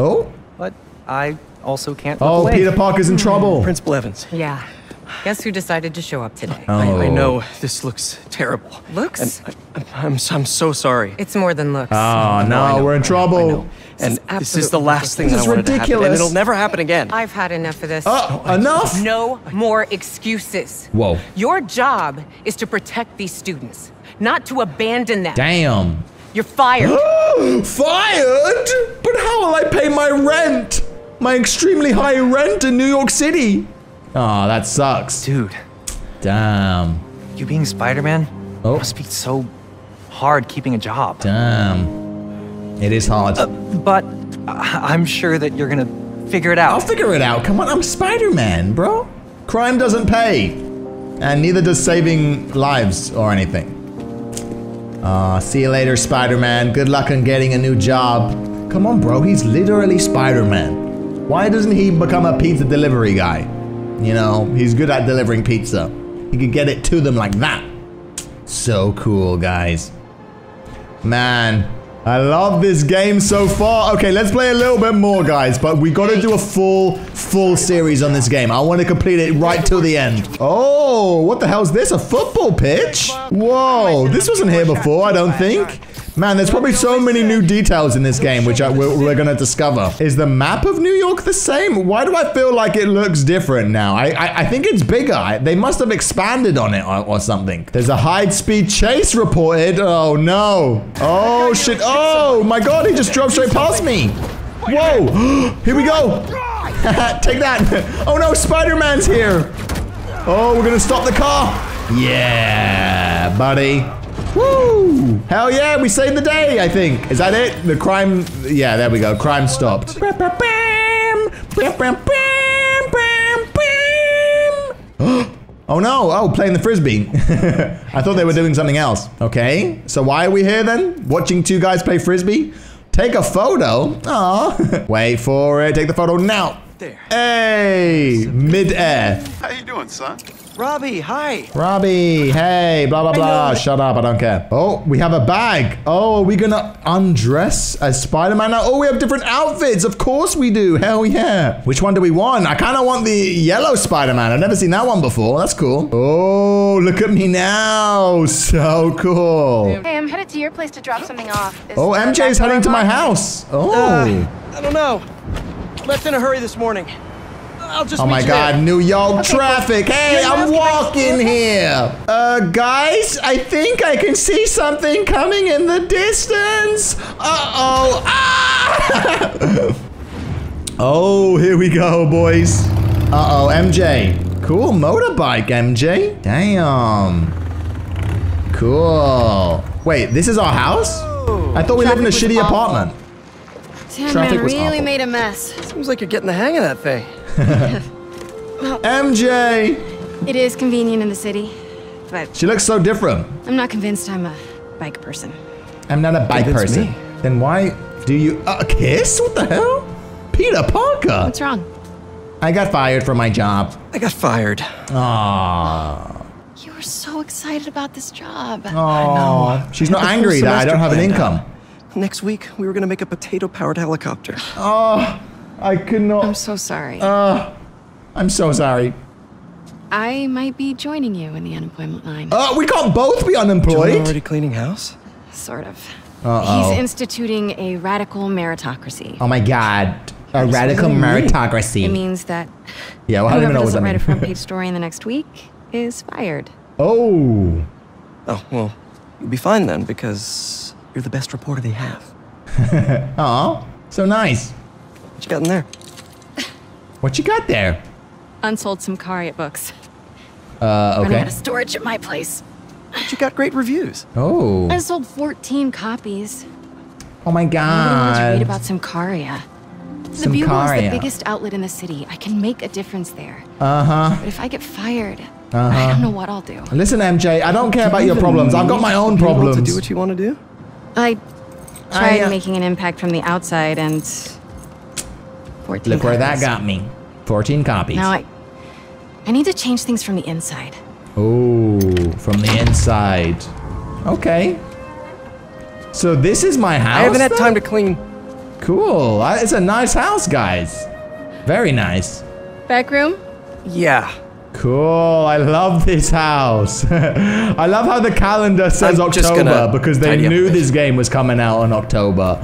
Oh? But I also can't look away. Peter Parker's in trouble. Principal Evans. Yeah. Guess who decided to show up today? Oh. I know this looks terrible. Looks? I'm so sorry. It's more than looks. Oh no, we're in trouble. And this is the last thing that I wanted to happen, and it'll never happen again. I've had enough of this. Enough! No more excuses. Whoa. Your job is to protect these students, not to abandon them. Damn. You're fired. Fired? But how will I pay my rent? My extremely high rent in New York City. Oh, that sucks. Dude. Damn. You being Spider-Man must be so hard keeping a job. Damn. It is hard. But I'm sure that you're going to figure it out. I'll figure it out. Come on, I'm Spider-Man, bro. Crime doesn't pay. And neither does saving lives or anything. See you later, Spider-Man. Good luck on getting a new job. Come on, bro. He's literally Spider-Man. Why doesn't he become a pizza delivery guy? You know, he's good at delivering pizza. He could get it to them like that. So cool, guys. Man, I love this game so far. Okay, let's play a little bit more, guys. But we got to do a full series on this game. I want to complete it right till the end. Oh, what the hell is this? A football pitch? Whoa, this wasn't here before, I don't think. Man, there's probably so many new details in this game, which we're gonna discover. Is the map of New York the same? Why do I feel like it looks different now? I think it's bigger. They must have expanded on it or something. There's a high-speed chase reported. Oh, no. Oh, shit. Oh, my God. He just drove straight past me. Whoa. Here we go. Take that. Oh, no. Spider-Man's here. Oh, we're gonna stop the car. Yeah, buddy. Woo! Hell yeah, we saved the day, I think. Is that it? The crime... Yeah, there we go. Crime stopped. Oh no! Oh, playing the frisbee. I thought they were doing something else. Okay, so why are we here then? Watching two guys play frisbee? Take a photo? Aw. Wait for it. Take the photo now. There. Hey! Mid-air. How you doing, son? Robbie, hi. Robbie, hey, blah, blah, blah. Shut up, I don't care. Oh, we have a bag. Oh, are we gonna undress as Spider-Man now? Oh, we have different outfits. Of course we do. Hell yeah. Which one do we want? I kind of want the yellow Spider-Man. I've never seen that one before. That's cool. Oh, look at me now. So cool. Hey, I'm headed to your place to drop something off. Oh, MJ's heading to my house. Oh. I don't know. Left in a hurry this morning. Oh my god, New York traffic. Hey, I'm walking here. Guys, I think I can see something coming in the distance. Uh-oh. Ah! Oh, here we go, boys. Uh-oh, MJ. Cool motorbike, MJ. Damn. Cool. Wait, this is our house? I thought we lived in a shitty apartment. Sandman really made a mess. Seems like you're getting the hang of that thing. MJ! It is convenient in the city, but... She looks so different. I'm not convinced I'm a bike person. I'm not a bike person. Me. Then why do you... kiss? What the hell? Peter Parker! What's wrong? I got fired from my job. I got fired. Aww. You were so excited about this job. Aww. I know. She's not angry that I don't have an income. Next week, we were going to make a potato-powered helicopter. Oh... I could not. I'm so sorry. I'm so sorry. I might be joining you in the unemployment line. We can't both be unemployed. Jonah already cleaning house? Sort of. Uh-oh. He's instituting a radical meritocracy. Oh my god. A radical meritocracy. It means that whoever doesn't write a front page story in the next week is fired. Oh. Oh, well, you'll be fine then, because you're the best reporter they have. Aw, so nice. What you got in there? What you got there? Unsold Symkaria books. Okay. Running out of storage at my place. But you got great reviews. Oh. I sold 14 copies. Oh my god. I really want to read about Symkaria. The Bugle is the biggest outlet in the city. I can make a difference there. Uh-huh. But if I get fired, I don't know what I'll do. Listen, MJ, I don't care about your problems. I've got my own problems. To do what you want to do? I tried making an impact from the outside and 14 Look copies. Where that got me. 14 copies. Now I need to change things from the inside. Oh, from the inside. Okay. So this is my house? I haven't had time to clean. Cool. It's a nice house, guys. Very nice. Back room? Yeah. Cool. I love this house. I love how the calendar says October because they knew this game was coming out on October.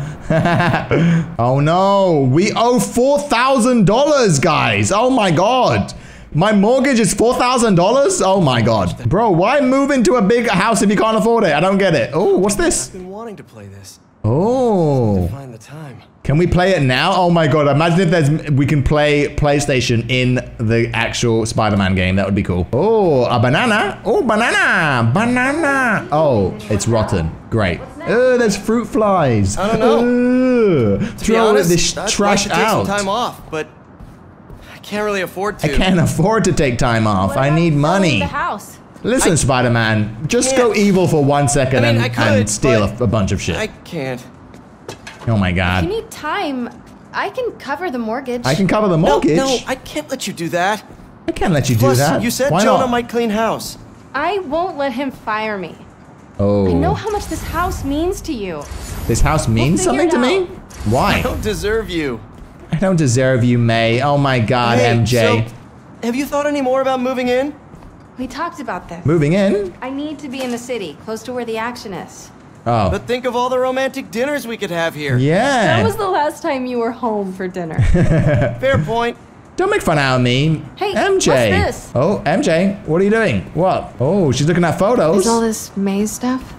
Oh no. We owe $4,000, guys. Oh my god. My mortgage is $4,000? Oh my god. Bro, why move into a big house if you can't afford it? I don't get it. Oh, what's this? I've been wanting to play this. Oh. Find the time. Can we play it now? Oh my god, imagine if we can play PlayStation in the actual Spider-Man game. That would be cool. Oh, a banana. Oh, banana. Banana. Oh, it's rotten. Great. Oh, there's fruit flies. I don't know. Throw this trash out. Some time off, but I can't really afford to. I can't afford to take time off. I need money. The house. Listen, Spider-Man, just go evil for 1 second and steal a bunch of shit. I can't. Oh my god. If you need time, I can cover the mortgage. I can cover the mortgage? No, I can't let you do that. I can't let you do that. You said Jonah might clean house. I won't let him fire me. Oh. I know how much this house means to you. This house means something to me? Why? I don't deserve you. I don't deserve you, May. Oh my god, MJ. So, have you thought any more about moving in? We talked about this. Moving in? I need to be in the city, close to where the action is. Oh. But think of all the romantic dinners we could have here. Yeah. That was the last time you were home for dinner. Fair point. Don't make fun out of me. Hey, MJ. What's this? Oh, MJ, what are you doing? What? Oh, she's looking at photos. Is all this May stuff?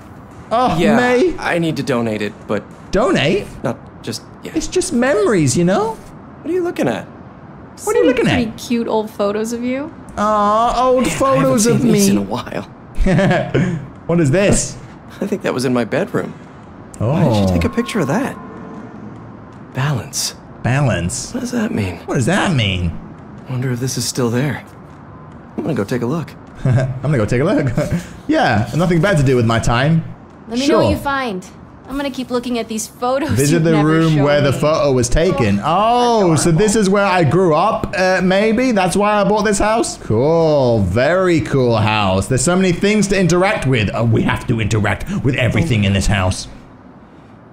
Oh, yeah, May. I need to donate it, but... Donate? Not just... Yeah. It's just memories, you know? What are you looking at? What are you looking at? Pretty cute old photos of you. Aw, old photos of me. I haven't seen these in a while. What is this? I think that was in my bedroom. Oh. Why did you take a picture of that? Balance. Balance? What does that mean? What does that mean? I wonder if this is still there. I'm gonna go take a look. I'm gonna go take a look. Yeah, nothing bad to do with my time. Let me know what you find. I'm gonna keep looking at these photos. Visit the room where the photo was taken. Oh, so this is where I grew up, maybe? That's why I bought this house? Cool, very cool house. There's so many things to interact with. Oh, we have to interact with everything in this house.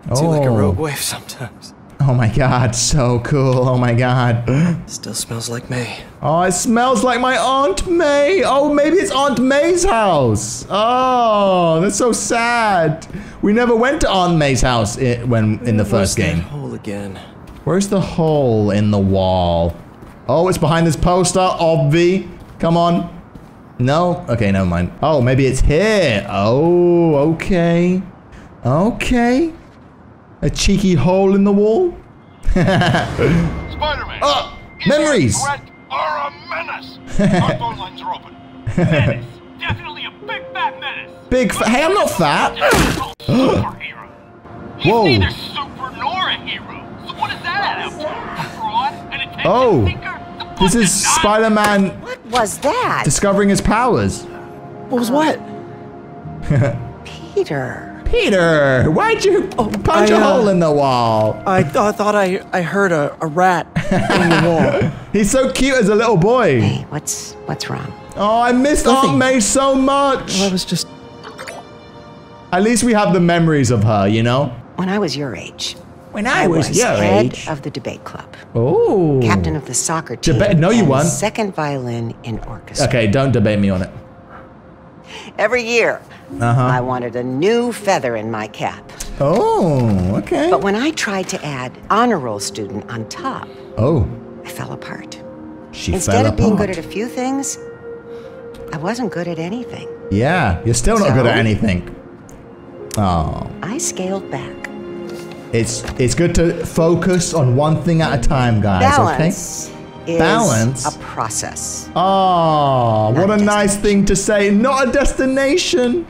It's like a rogue wave sometimes. Oh my god, so cool, oh my god. Still smells like May. Oh, it smells like my Aunt May. Oh, maybe it's Aunt May's house. Oh, that's so sad. We never went to Aunt May's house in the first game. Where's that hole again? Where's the hole in the wall? Oh, it's behind this poster, obvi. Come on. No? Okay, never mind. Oh, maybe it's here. Oh, okay. Okay. A cheeky hole in the wall? Spider-Man! Oh! Memories! Threat are a menace! Our phone lines are open. Menace! Definitely a big fat menace! Big fat- Hey, I'm not fat! Superhero. He's neither super nor a hero. So what is that after? A fraud? An attention seeker? This is Spider-Man... What was that? Discovering his powers. What was what? Peter... Peter, why'd you punch a hole in the wall? I thought I heard a rat in the wall. He's so cute as a little boy. Hey, what's wrong? Oh, I missed Aunt May so much. Well, I was just... At least we have the memories of her, you know? When I was your age, When I was your head age. Of the debate club. Oh. Captain of the soccer team. No, you won. Second violin in orchestra. Okay, don't debate me on it. Every year, I wanted a new feather in my cap. Oh, okay. But when I tried to add honor roll student on top, I fell apart. Instead of being good at a few things, I wasn't good at anything. Yeah, you're still not good at anything. Oh. I scaled back. It's good to focus on one thing at a time, guys. Balance. Okay? Balance is a process. Oh, what a nice thing to say. Not a destination.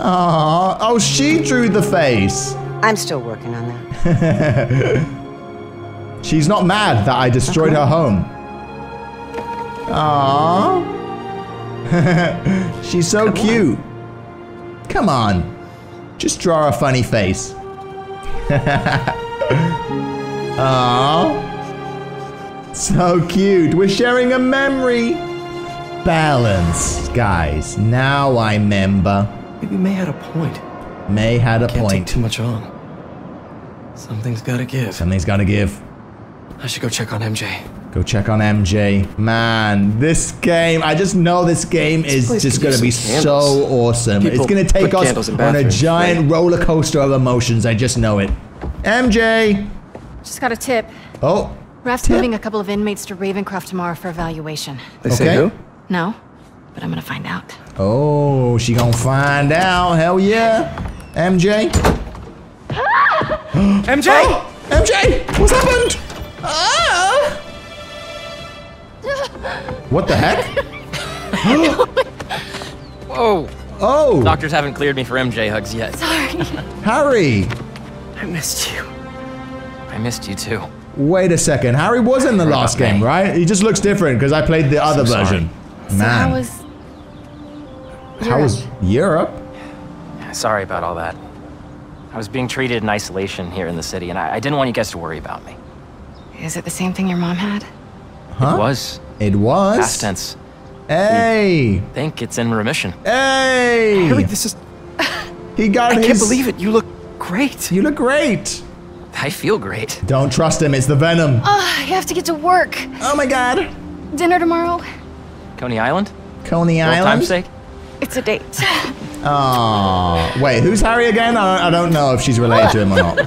Oh, oh, she drew the face. I'm still working on that. She's not mad that I destroyed her home. Aww. She's so cute. Come on. Just draw a funny face. Aww. So cute. We're sharing a memory. Balance, guys. Now I remember. Maybe May had a point. May had a point. Can't take too much on. Something's gotta give. Something's gotta give. I should go check on MJ. Go check on MJ. Man, this game. I just know this game is just gonna be so awesome. It's gonna take us on a giant roller coaster of emotions. I just know it. MJ. Just got a tip. Oh. Raph's moving a couple of inmates to Ravencroft tomorrow for evaluation. They say who? No, but I'm gonna find out. Oh, she gonna find out. Hell yeah. MJ? MJ? Oh, MJ! What's happened? What the heck? Whoa. Oh. Doctors haven't cleared me for MJ hugs yet. Sorry. Harry! I missed you. I missed you too. Wait a second, Harry was in the last game, right? He just looks different because I played the other version. Man. How was Europe? Sorry about all that. I was being treated in isolation here in the city, and I didn't want you guys to worry about me. Is it the same thing your mom had? Huh? It was. It was? Past tense. Hey! I think it's in remission. Hey! Harry, this is... He got his... I can't believe it. You look great. You look great. I feel great. Don't trust him, it's the Venom. I have to get to work. Oh my god. Dinner tomorrow. Coney Island? Coney Island? For time's sake? It's a date. Oh. Wait, who's Harry again? I don't know if she's related to him or not.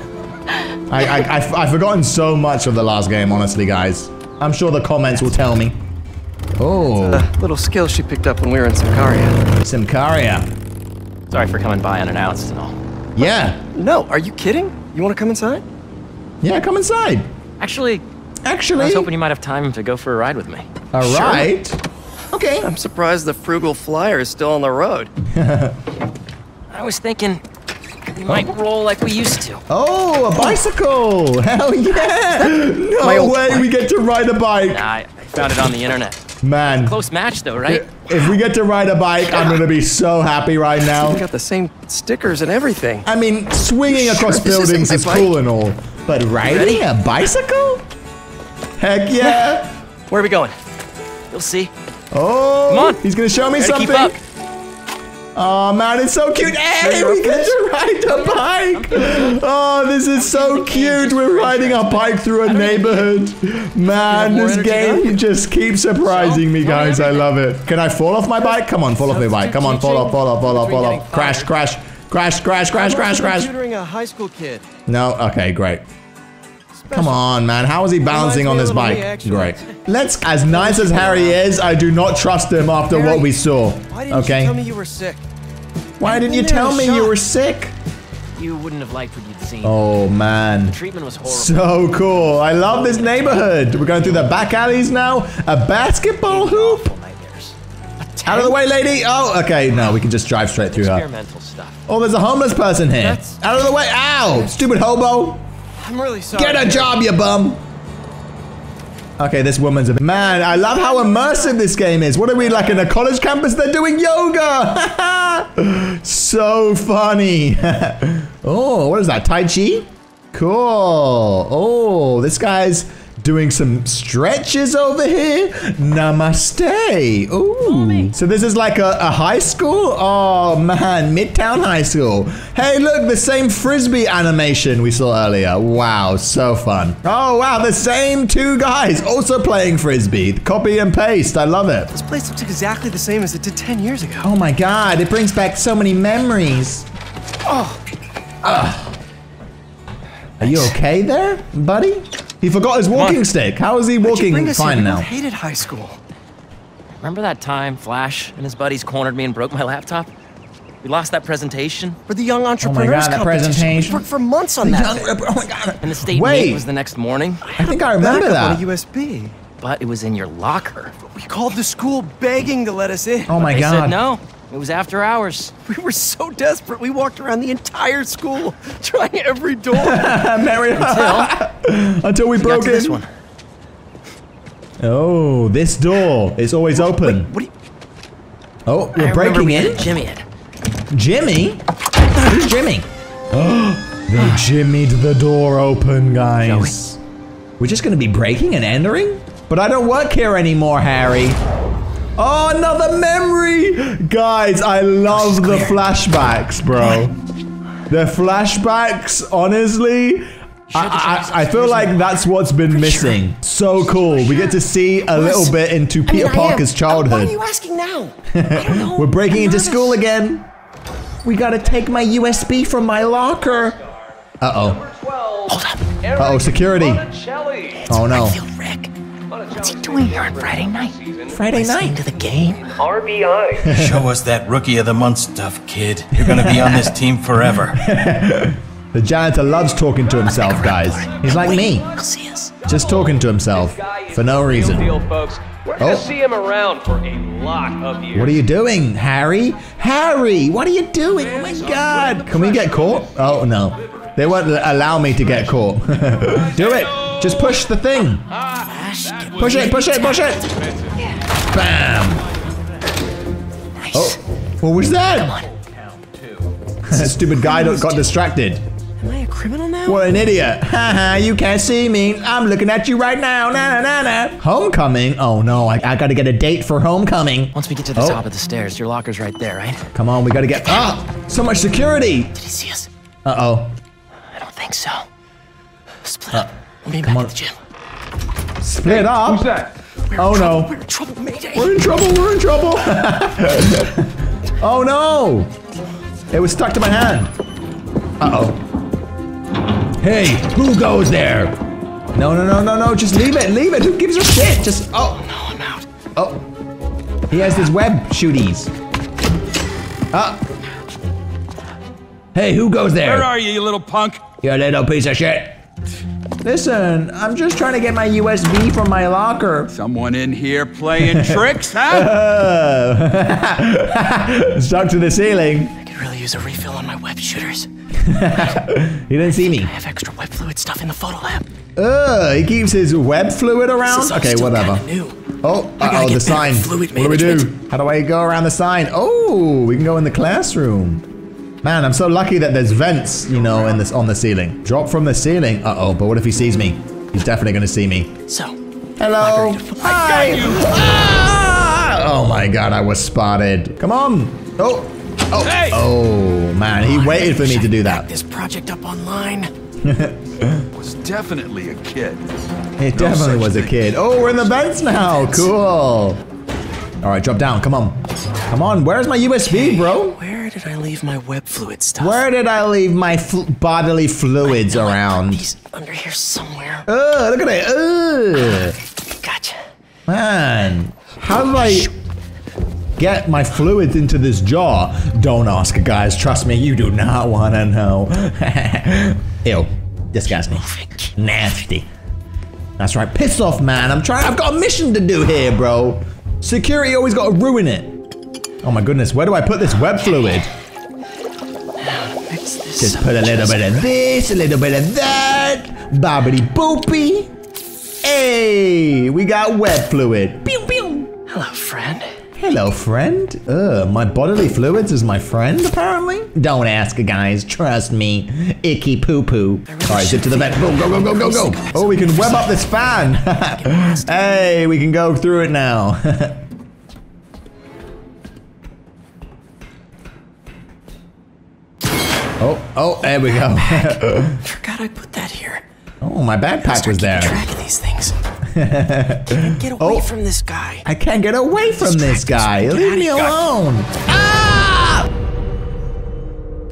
I've forgotten so much of the last game, honestly, guys. I'm sure the comments will tell me. Oh. That's a little skill she picked up when we were in Symkaria. Sorry for coming by unannounced and all. Yeah. No, are you kidding? You want to come inside? Yeah, come inside. Actually, I was hoping you might have time to go for a ride with me. A ride? Sure. Okay. I'm surprised the frugal flyer is still on the road. I was thinking we might roll like we used to. Oh, a bicycle! Hell yeah! No way we get to ride a bike. Nah, I found it on the internet. Man. Close match though, right? If we get to ride a bike, I'm gonna be so happy right now. We got the same stickers and everything. I mean, swinging across buildings is cool and all, but riding a bicycle? Heck yeah! Where are we going? You'll see. Oh! Come on! He's gonna show me something. Keep up. Oh man, it's so cute! Hey, we get to ride a bike! Oh, this is so cute! We're riding a bike through a neighborhood! Man, this game just keeps surprising me, guys. I love it. Can I fall off my bike? Come on, fall off my bike. Come on, fall off, fall off, fall off, fall off. Crash, crash, crash, crash, crash, crash, crash. Tutoring a high school kid. No? Okay, great. Come on, man. How is he bouncing on this bike? Great. Let's, as nice as Harry is, I do not trust him after what we saw. Okay. Why didn't you tell me you were sick? Why didn't you tell me you were sick? You wouldn't have liked what you'd seen. Oh, man. The treatment was horrible. So cool. I love this neighborhood. We're going through the back alleys now. A basketball hoop. Out of the way, lady. Oh, okay. No, we can just drive straight through her. Oh, there's a homeless person here. Out of the way. Ow. Stupid hobo. I'm really sorry. Get a job, you bum! Okay, this woman's a... Man, I love how immersive this game is. What are we, like, in a college campus? They're doing yoga! So funny. Oh, what is that? Tai Chi? Cool. Oh, this guy's doing some stretches over here. Namaste. Ooh. So this is like a high school? Oh man, Midtown High School. Hey look, the same Frisbee animation we saw earlier. Wow, so fun. Oh wow, the same two guys also playing Frisbee. Copy and paste, I love it. This place looks exactly the same as it did 10 years ago. Oh my God, it brings back so many memories. Oh. Are you okay there, buddy? He forgot his walking stick. How is he walking fine now? I hated high school. Remember that time Flash and his buddies cornered me and broke my laptop? We lost that presentation. For the young entrepreneurs competition. We worked for months on that. Oh my God. And the state meet was the next morning. I think I remember that. On a USB. But it was in your locker. We called the school begging to let us in. Oh my God. They said no. It was after hours. We were so desperate, we walked around the entire school, trying every door. Until we broke in. This one. Oh, this door is always open. Wait, oh, we're breaking in? Jimmy it. Jimmy? Who's Jimmy? They jimmied the door open, guys. We're just gonna be breaking and entering? But I don't work here anymore, Harry. Oh, another memory! Guys, I love the flashbacks, bro. The flashbacks, honestly, I feel like that's what's been missing. So cool. We get to see a little bit into Peter Parker's childhood. Why are you asking now? I don't know. We're breaking into school again. We gotta take my USB from my locker. Uh-oh. Hold up. Uh-oh, security. Oh, no. What's he doing here on Friday night? Friday night to the game? RBI. Show us that Rookie of the Month stuff, kid. You're gonna be on this team forever. The janitor loves talking to himself, guys. He's like me. Just talking to himself for no reason. Oh. What are you doing, Harry? Harry, what are you doing? Oh my God. Can we get caught? Oh no. They won't allow me to get caught. Do it. Just push the thing. Push it, push it, push it. Bam. Nice. Oh, what was that? That stupid guy got distracted. Am I a criminal now? What an idiot. Haha, you can't see me. I'm looking at you right now. Na na na na. Homecoming? Oh no, I gotta get a date for homecoming. Once we get to the top of the stairs, your locker's right there, right? Come on, we gotta get so much security. Did he see us? Uh-oh. I don't think so. Split up. Maybe back at the gym. Split up? Who's that? Oh no. We're in trouble, Mayday. We're in trouble, we're in trouble. Oh no. It was stuck to my hand. Uh-oh. Hey, who goes there? No, no, no, no, no. Just leave it, leave it. Who gives a shit? Just, no, I'm out. Oh. He has his web shooties. Hey, who goes there? Where are you, you little punk? You little piece of shit. Listen, I'm just trying to get my USB from my locker. Someone in here playing tricks, huh? Stuck to the ceiling. I could really use a refill on my web shooters. He didn't see me. I have extra web fluid stuff in the photo lab. He keeps his web fluid around? Okay, whatever. Oh, the sign. What do we do? How do I go around the sign? Oh, we can go in the classroom. Man, I'm so lucky that there's vents, you know, in this on the ceiling. Drop from the ceiling. Uh-oh, but what if he sees me? He's definitely gonna see me. So, hello. Hi. Oh my God, I was spotted. Come on. Oh man, he waited for me to do that. This project up online. Was definitely a kid. It definitely was a kid. Oh, we're in the vents now. Cool. All right, drop down. Come on. Come on. Where's my USB, bro? Where did I leave my web fluid stuff? Where did I leave my bodily fluids around? He's under here somewhere. Oh, look at it. Gotcha. Man, how do I get my fluids into this jar? Don't ask, guys. Trust me, you do not want to know. Ew. Disgusting. Nasty. That's right. Piss off, man. I'm trying. I've got a mission to do here, bro. Security always got to ruin it. Oh my goodness, where do I put this web fluid? Just put a little bit of this, a little bit of that. Bobbity boopy. Hey, we got web fluid. Pew pew. Hello, friend. Hello, friend. My bodily fluids is my friend, apparently? Don't ask, guys. Trust me. Icky poo-poo. All right, zip to the vent. Boom, go, go, go, go, go. Oh, we can web up this fan. Hey, we can go through it now. Oh, there we go. Forgot I put that here. Oh, my backpack was there. Track of these things. Can't get away from this guy. I can't get away from this guy. Leave me alone. Ah!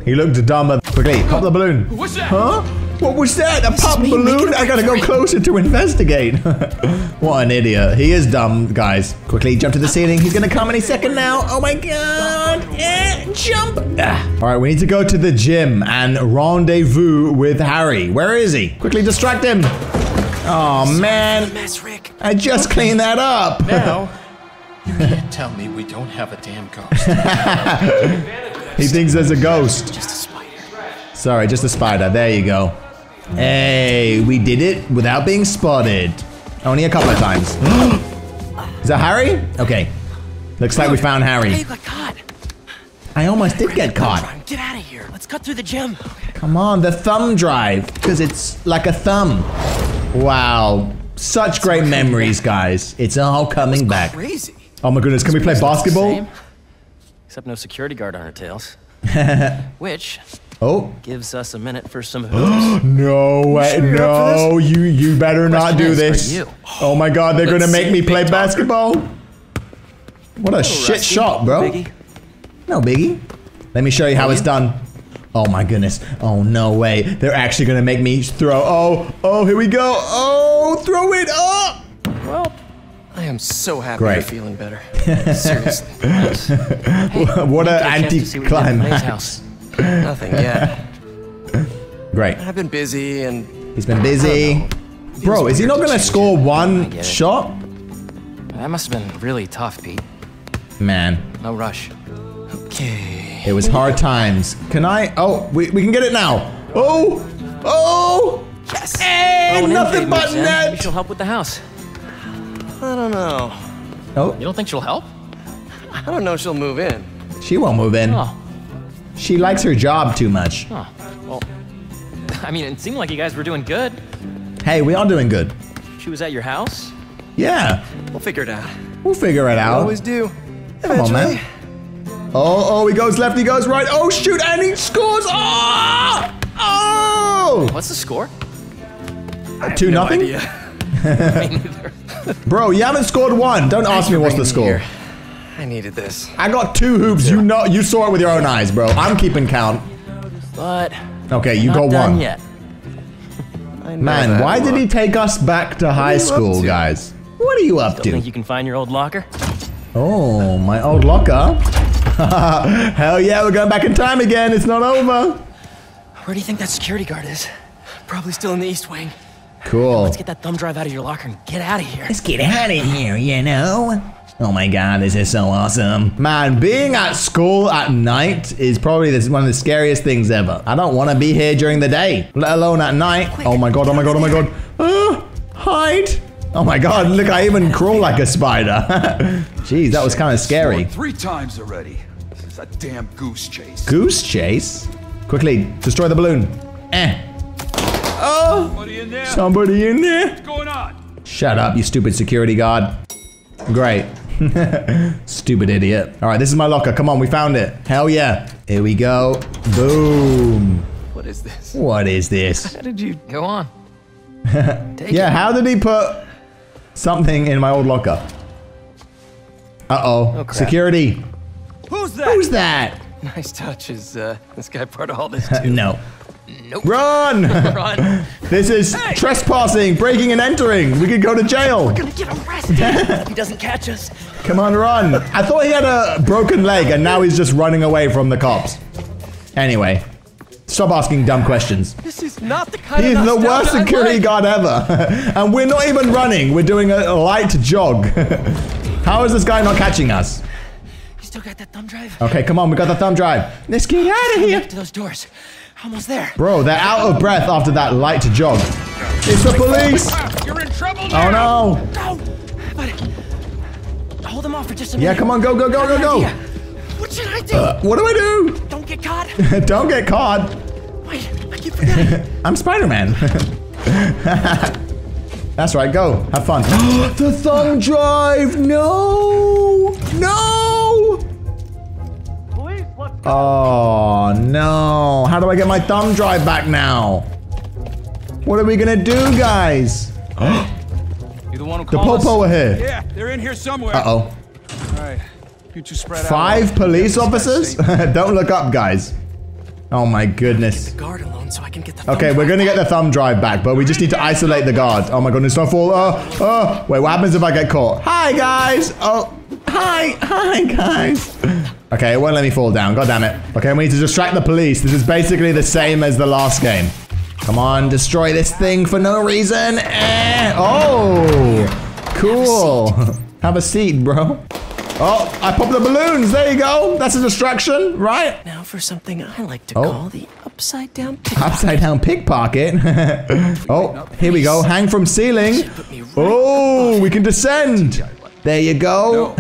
He looked dumber. Quickly, pop the balloon. What's that? Huh? What was that? A pop balloon? I gotta go closer to investigate. What an idiot. He is dumb, guys. Quickly, jump to the ceiling. He's gonna come any second now. Oh my god. Jump. All right, we need to go to the gym and rendezvous with Harry. Where is he? Quickly distract him. Oh man. I just cleaned that up. Now, you can't tell me we don't have a damn ghost. He thinks there's a ghost. Just a spider. Sorry, just a spider. There you go. Hey, we did it without being spotted. Only a couple of times. Is that Harry? Okay. Looks like we found Harry. Hey, God. I almost did get caught. Get out of here. Let's cut through the gym. Come on, the thumb drive. Because it's like a thumb. Wow. Such great memories, guys. It's all coming back. Crazy. Oh my goodness, can we play basketball? Except no security guard on our tails. Which gives us a minute for some hoops. No way, no, you better not do this. Oh my god, they're gonna make me play basketball? What a shit shot, bro. No biggie. Let me show you how it's done. Oh my goodness. Oh no way. They're actually gonna make me throw. Oh, here we go. Oh, throw it up. Well, I am so happy you're feeling better. Seriously. Hey, what an anti-climax. Nothing yet. Great. I've been busy and... He's been busy. Bro, is he not gonna score one shot? That must have been really tough, Pete. Man. No rush. Okay. It was hard times. Can I? Oh, we can get it now. Oh! Oh! Yes! Hey, nothing but net! She'll help with the house. I don't know. Oh? You don't think she'll help? I don't know if she'll move in. She won't move in. Oh. She likes her job too much. Huh. Well, I mean, it seemed like you guys were doing good. Hey, we are doing good. She was at your house? Yeah. We'll figure it out. We'll figure it out. We always do. Come on, man. Oh, he goes left, he goes right. Oh, shoot, and he scores. Oh! Oh! What's the score? 2-0? No idea. Me neither. Bro, you haven't scored one. Don't ask me what's the score. Here. I needed this. I got 2 hoops. Yeah. You know, you saw it with your own eyes, bro. I'm keeping count. But okay, you got one. Yet. Man, why did he take us back to high school, guys? What are you up to? Think you can find your old locker? Oh, my old locker. Hell yeah, we're going back in time again. It's not over. Where do you think that security guard is? Probably still in the east wing. Cool. Let's get that thumb drive out of your locker and get out of here. Let's get out of here, you know? Oh my god, this is so awesome. Man, being at school at night is probably one of the scariest things ever. I don't want to be here during the day, let alone at night. Quick, oh my god, oh my god, oh my god. Hide. Oh my god, look, I even crawl like a spider. Jeez, that was kind of scary. 3 times already. A damn goose chase. Goose chase? Quickly, destroy the balloon. Oh! Somebody in there. Somebody in there. What's going on? Shut up, you stupid security guard. Great. Stupid idiot. All right, this is my locker. Come on, we found it. Hell yeah. Here we go. Boom. What is this? What is this? How did you go on? Take it. How did he put something in my old locker? Uh-oh. Security. Who's that? Who's that? Nice touch. Is this guy part of all this too? No. Nope. Run! Run! This is trespassing, breaking and entering. We could go to jail. We're gonna get arrested. He doesn't catch us. Come on, run. I thought he had a broken leg and now he's just running away from the cops. Anyway, stop asking dumb questions. This is not the kind of He's the worst security guard ever. And we're not even running. We're doing a light jog. How is this guy not catching us? Still got that thumb drive? Okay, come on, we got the thumb drive. Let's get out of here. To those doors. Almost there. Bro, they're out of breath after that light jog. It's the police. You're in trouble now. Oh no. No. But hold them off. off for just a minute. Yeah, come on, go, go, go, go, go. What should I do? What do I do? Don't get caught. Don't get caught. Wait, I keep forgetting. I'm Spider-Man. That's right, go. Have fun. The thumb drive! No! No! Please, let's go. Oh, no. How do I get my thumb drive back now? What are we gonna do, guys? You the one who called us? The Popo are here. Yeah, they're in here somewhere. Uh-oh. All right. You two spread out. 5 police officers? Don't look up, guys. Oh my goodness. Okay, we're gonna get the thumb drive back, but we just need to isolate the guard. Oh my goodness, don't fall. Oh, wait, what happens if I get caught? Hi, guys. Oh, hi, guys. Okay, it won't let me fall down. God damn it. Okay, we need to distract the police. This is basically the same as the last game. Come on, destroy this thing for no reason. Oh, cool. Have a seat, bro. Oh, I popped the balloons. There you go. That's a distraction, right? Now for something I like to call the upside down pickpocket. Upside down pickpocket? Oh, here we go. Hang from ceiling. Oh, we can descend. There you go.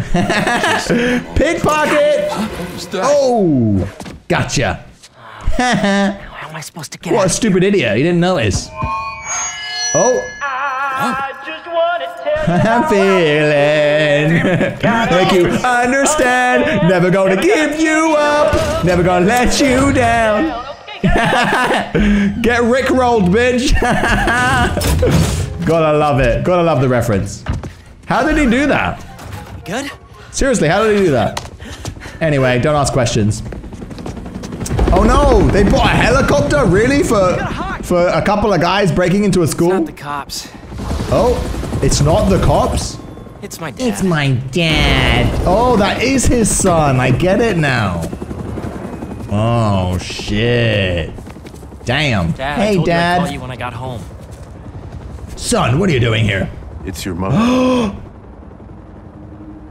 Pickpocket. Oh, gotcha. How am I supposed to get out? What a stupid idiot. He didn't notice. Oh. I'm feeling like you understand. Never gonna give you up. Never gonna let you down. Get Rickrolled, bitch. Gotta love it. Gotta love the reference. How did he do that? Good? Seriously, how did he do that? Anyway, don't ask questions. Oh no! They bought a helicopter? Really? For a couple of guys breaking into a school? It's not the cops. Oh. It's not the cops? It's my dad. It's my dad. Oh, that is his son. I get it now. Oh, shit. Damn. Dad, hey, Dad. I told you I'd call you when I got home. Son, what are you doing here? It's your mother.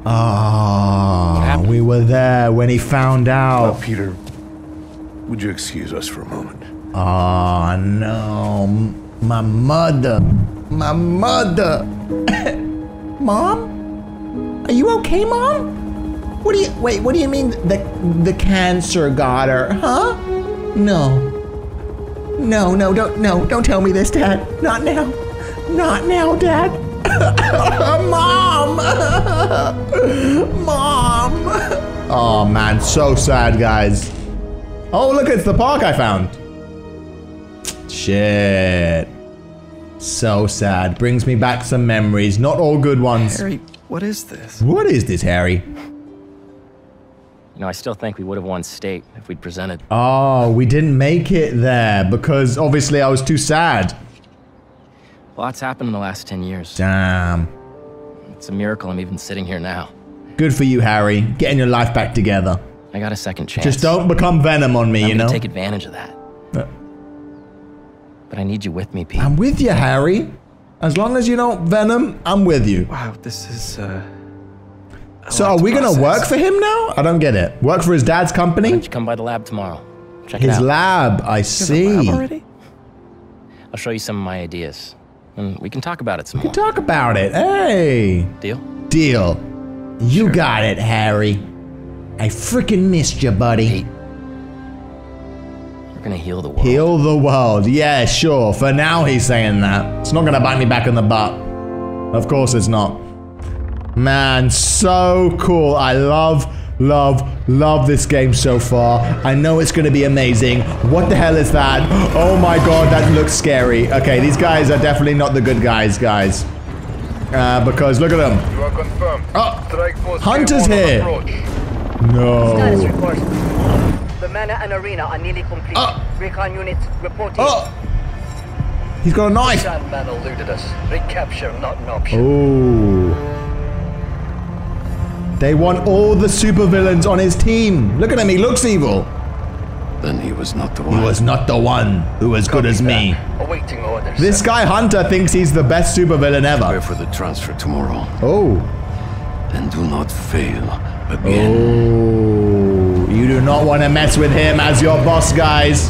Oh, we were there when he found out. Oh, Peter, would you excuse us for a moment? Oh, no. My mother. My mother. Mom? Are you okay, Mom? What do you mean the cancer got her, huh? No. No, don't tell me this, Dad. Not now. Not now, Dad. Mom! Mom! Oh, man, so sad, guys. Oh, look, it's the park I found. Shit. So sad. Brings me back some memories. Not all good ones. Harry, what is this? What is this, Harry? You know, I still think we would have won state if we'd presented. Oh, we didn't make it there because obviously I was too sad. Lots happened in the last 10 years. Damn. It's a miracle I'm even sitting here now. Good for you, Harry. Getting your life back together. I got a second chance. Just don't become Venom on me, you know? I'm gonna take advantage of that. But I need you with me, Pete. I'm with you, Harry. As long as you don't Venom, I'm with you. Wow, this is, So are we gonna work for him now? I don't get it. Work for his dad's company? Why don't you come by the lab tomorrow? Check it out. His lab, I see. You have a lab already? I'll show you some of my ideas. And we can talk about it some more. We can talk about it, hey! Deal? Deal. You got it, Harry. I freaking missed you, buddy. Pete. We're gonna heal the world. Heal the world. Yeah, sure. For now, he's saying that. It's not gonna bite me back in the butt. Of course it's not. Man, so cool. I love this game so far. I know it's gonna be amazing. What the hell is that? Oh my God, that looks scary. Okay, these guys are definitely not the good guys, guys. Because look at them. You are confirmed. Oh, Hunter's here. No. The manor and arena are nearly complete. Recon units reporting. He's got a knife. Sandman eluded us. Recapture not an option. Oh. They want all the supervillains on his team. Look at him, he looks evil. Then he was not the one. He was not the one who was good as me. Awaiting orders. This guy Hunter thinks he's the best supervillain ever. Prepare for the transfer tomorrow. Oh. And do not fail again. Oh. You do not want to mess with him as your boss, guys.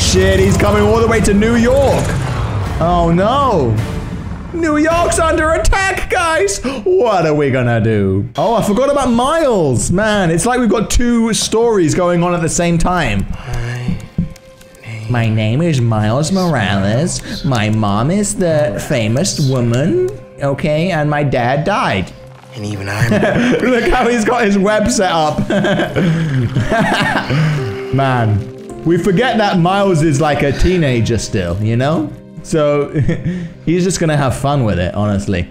Shit, he's coming all the way to New York. Oh, no. New York's under attack, guys! What are we gonna do? Oh, I forgot about Miles! Man, it's like we've got two stories going on at the same time. My name is Miles Morales. My mom is the famous woman, okay? And my dad died. And even I'm... Look how he's got his web set up. Man, we forget that Miles is like a teenager still, you know? So, he's just gonna have fun with it, honestly.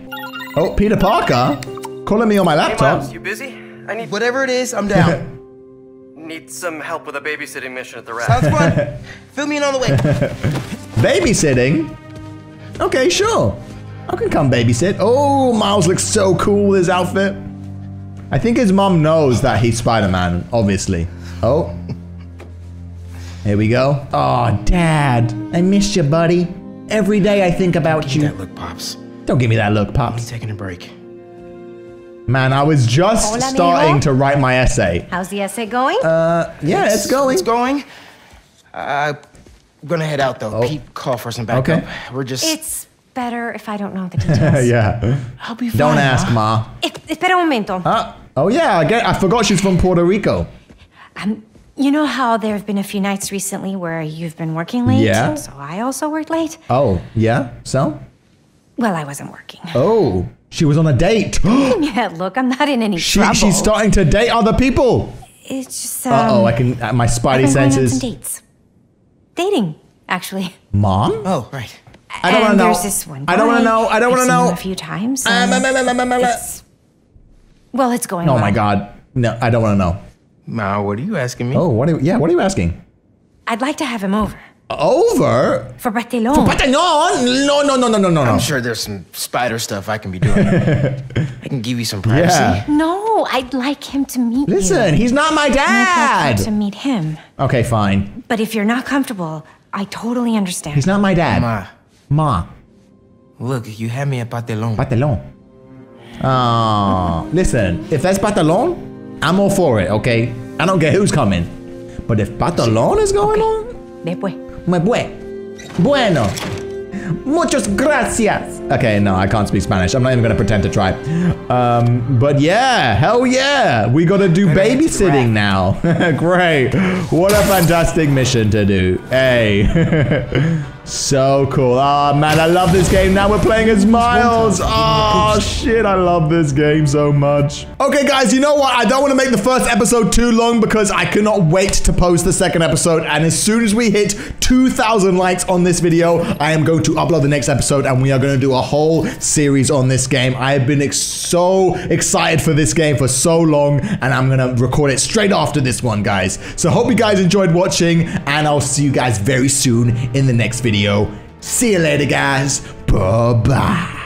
Oh, Peter Parker? Calling me on my laptop. Hey, Miles, you busy? I need... Whatever it is, I'm down. Need some help with a babysitting mission at the raft. Sounds fun. Fill me in on the way. Babysitting? Okay, sure. I can come babysit. Oh, Miles looks so cool with his outfit. I think his mom knows that he's Spider-Man, obviously. Oh. Here we go. Oh, Dad. I missed you, buddy. Every day I think about you. Don't give me that look, Pops. Don't give me that look, Pops. I'm taking a break. Man, I was just starting to write my essay. How's the essay going? Yeah, it's going. I'm gonna head out though. Pete, call for some backup. Okay. We're just. It's better if I don't know the details. Yeah. I'll be fine. Don't ask, Ma. Espera un momento. Oh yeah, I forgot she's from Puerto Rico. You know how there have been a few nights recently where you've been working late? Yeah. So I also worked late. Oh, yeah? So? Well, I wasn't working. Oh, she was on a date. Yeah, look, I'm not in any trouble. She's starting to date other people. It's just, uh-oh, I can, my spidey senses. I've been going on some dates. Dating, actually. Mom? Oh, right. I don't want to know. There's this one. I don't want to know. I don't want to know. I've seen him a few times. Well, it's going on. Oh, my God. No, I don't want to know. Ma, what are you asking me? Oh, what are you asking? I'd like to have him over. Over? For Batelon. For Batelon? No. I'm sure there's some spider stuff I can be doing. I can give you some privacy. Yeah. No, I'd like him to meet you. Listen, he's not my dad. I'd like to meet him. Okay, fine. But if you're not comfortable, I totally understand. He's not my dad. Ma. Look, you had me at Batelon. Batelon. Oh, listen, if that's Batelon, I'm all for it, okay? I don't care who's coming. But if Patalon is going on? Me pues. Bueno. Muchas gracias. Okay, no, I can't speak Spanish. I'm not even gonna pretend to try. But yeah, hell yeah. We gotta do babysitting now. Great. What a fantastic mission to do. Hey. So cool. Oh man, I love this game. Now we're playing as Miles. Oh shit, I love this game so much. Okay guys, you know what? I don't want to make the first episode too long because I cannot wait to post the second episode. And as soon as we hit 2,000 likes on this video, I am going to upload the next episode and we are going to do a whole series on this game. I have been so excited for this game for so long and I'm going to record it straight after this one, guys. So hope you guys enjoyed watching and I'll see you guys very soon in the next video. See you later, guys. Bye-bye.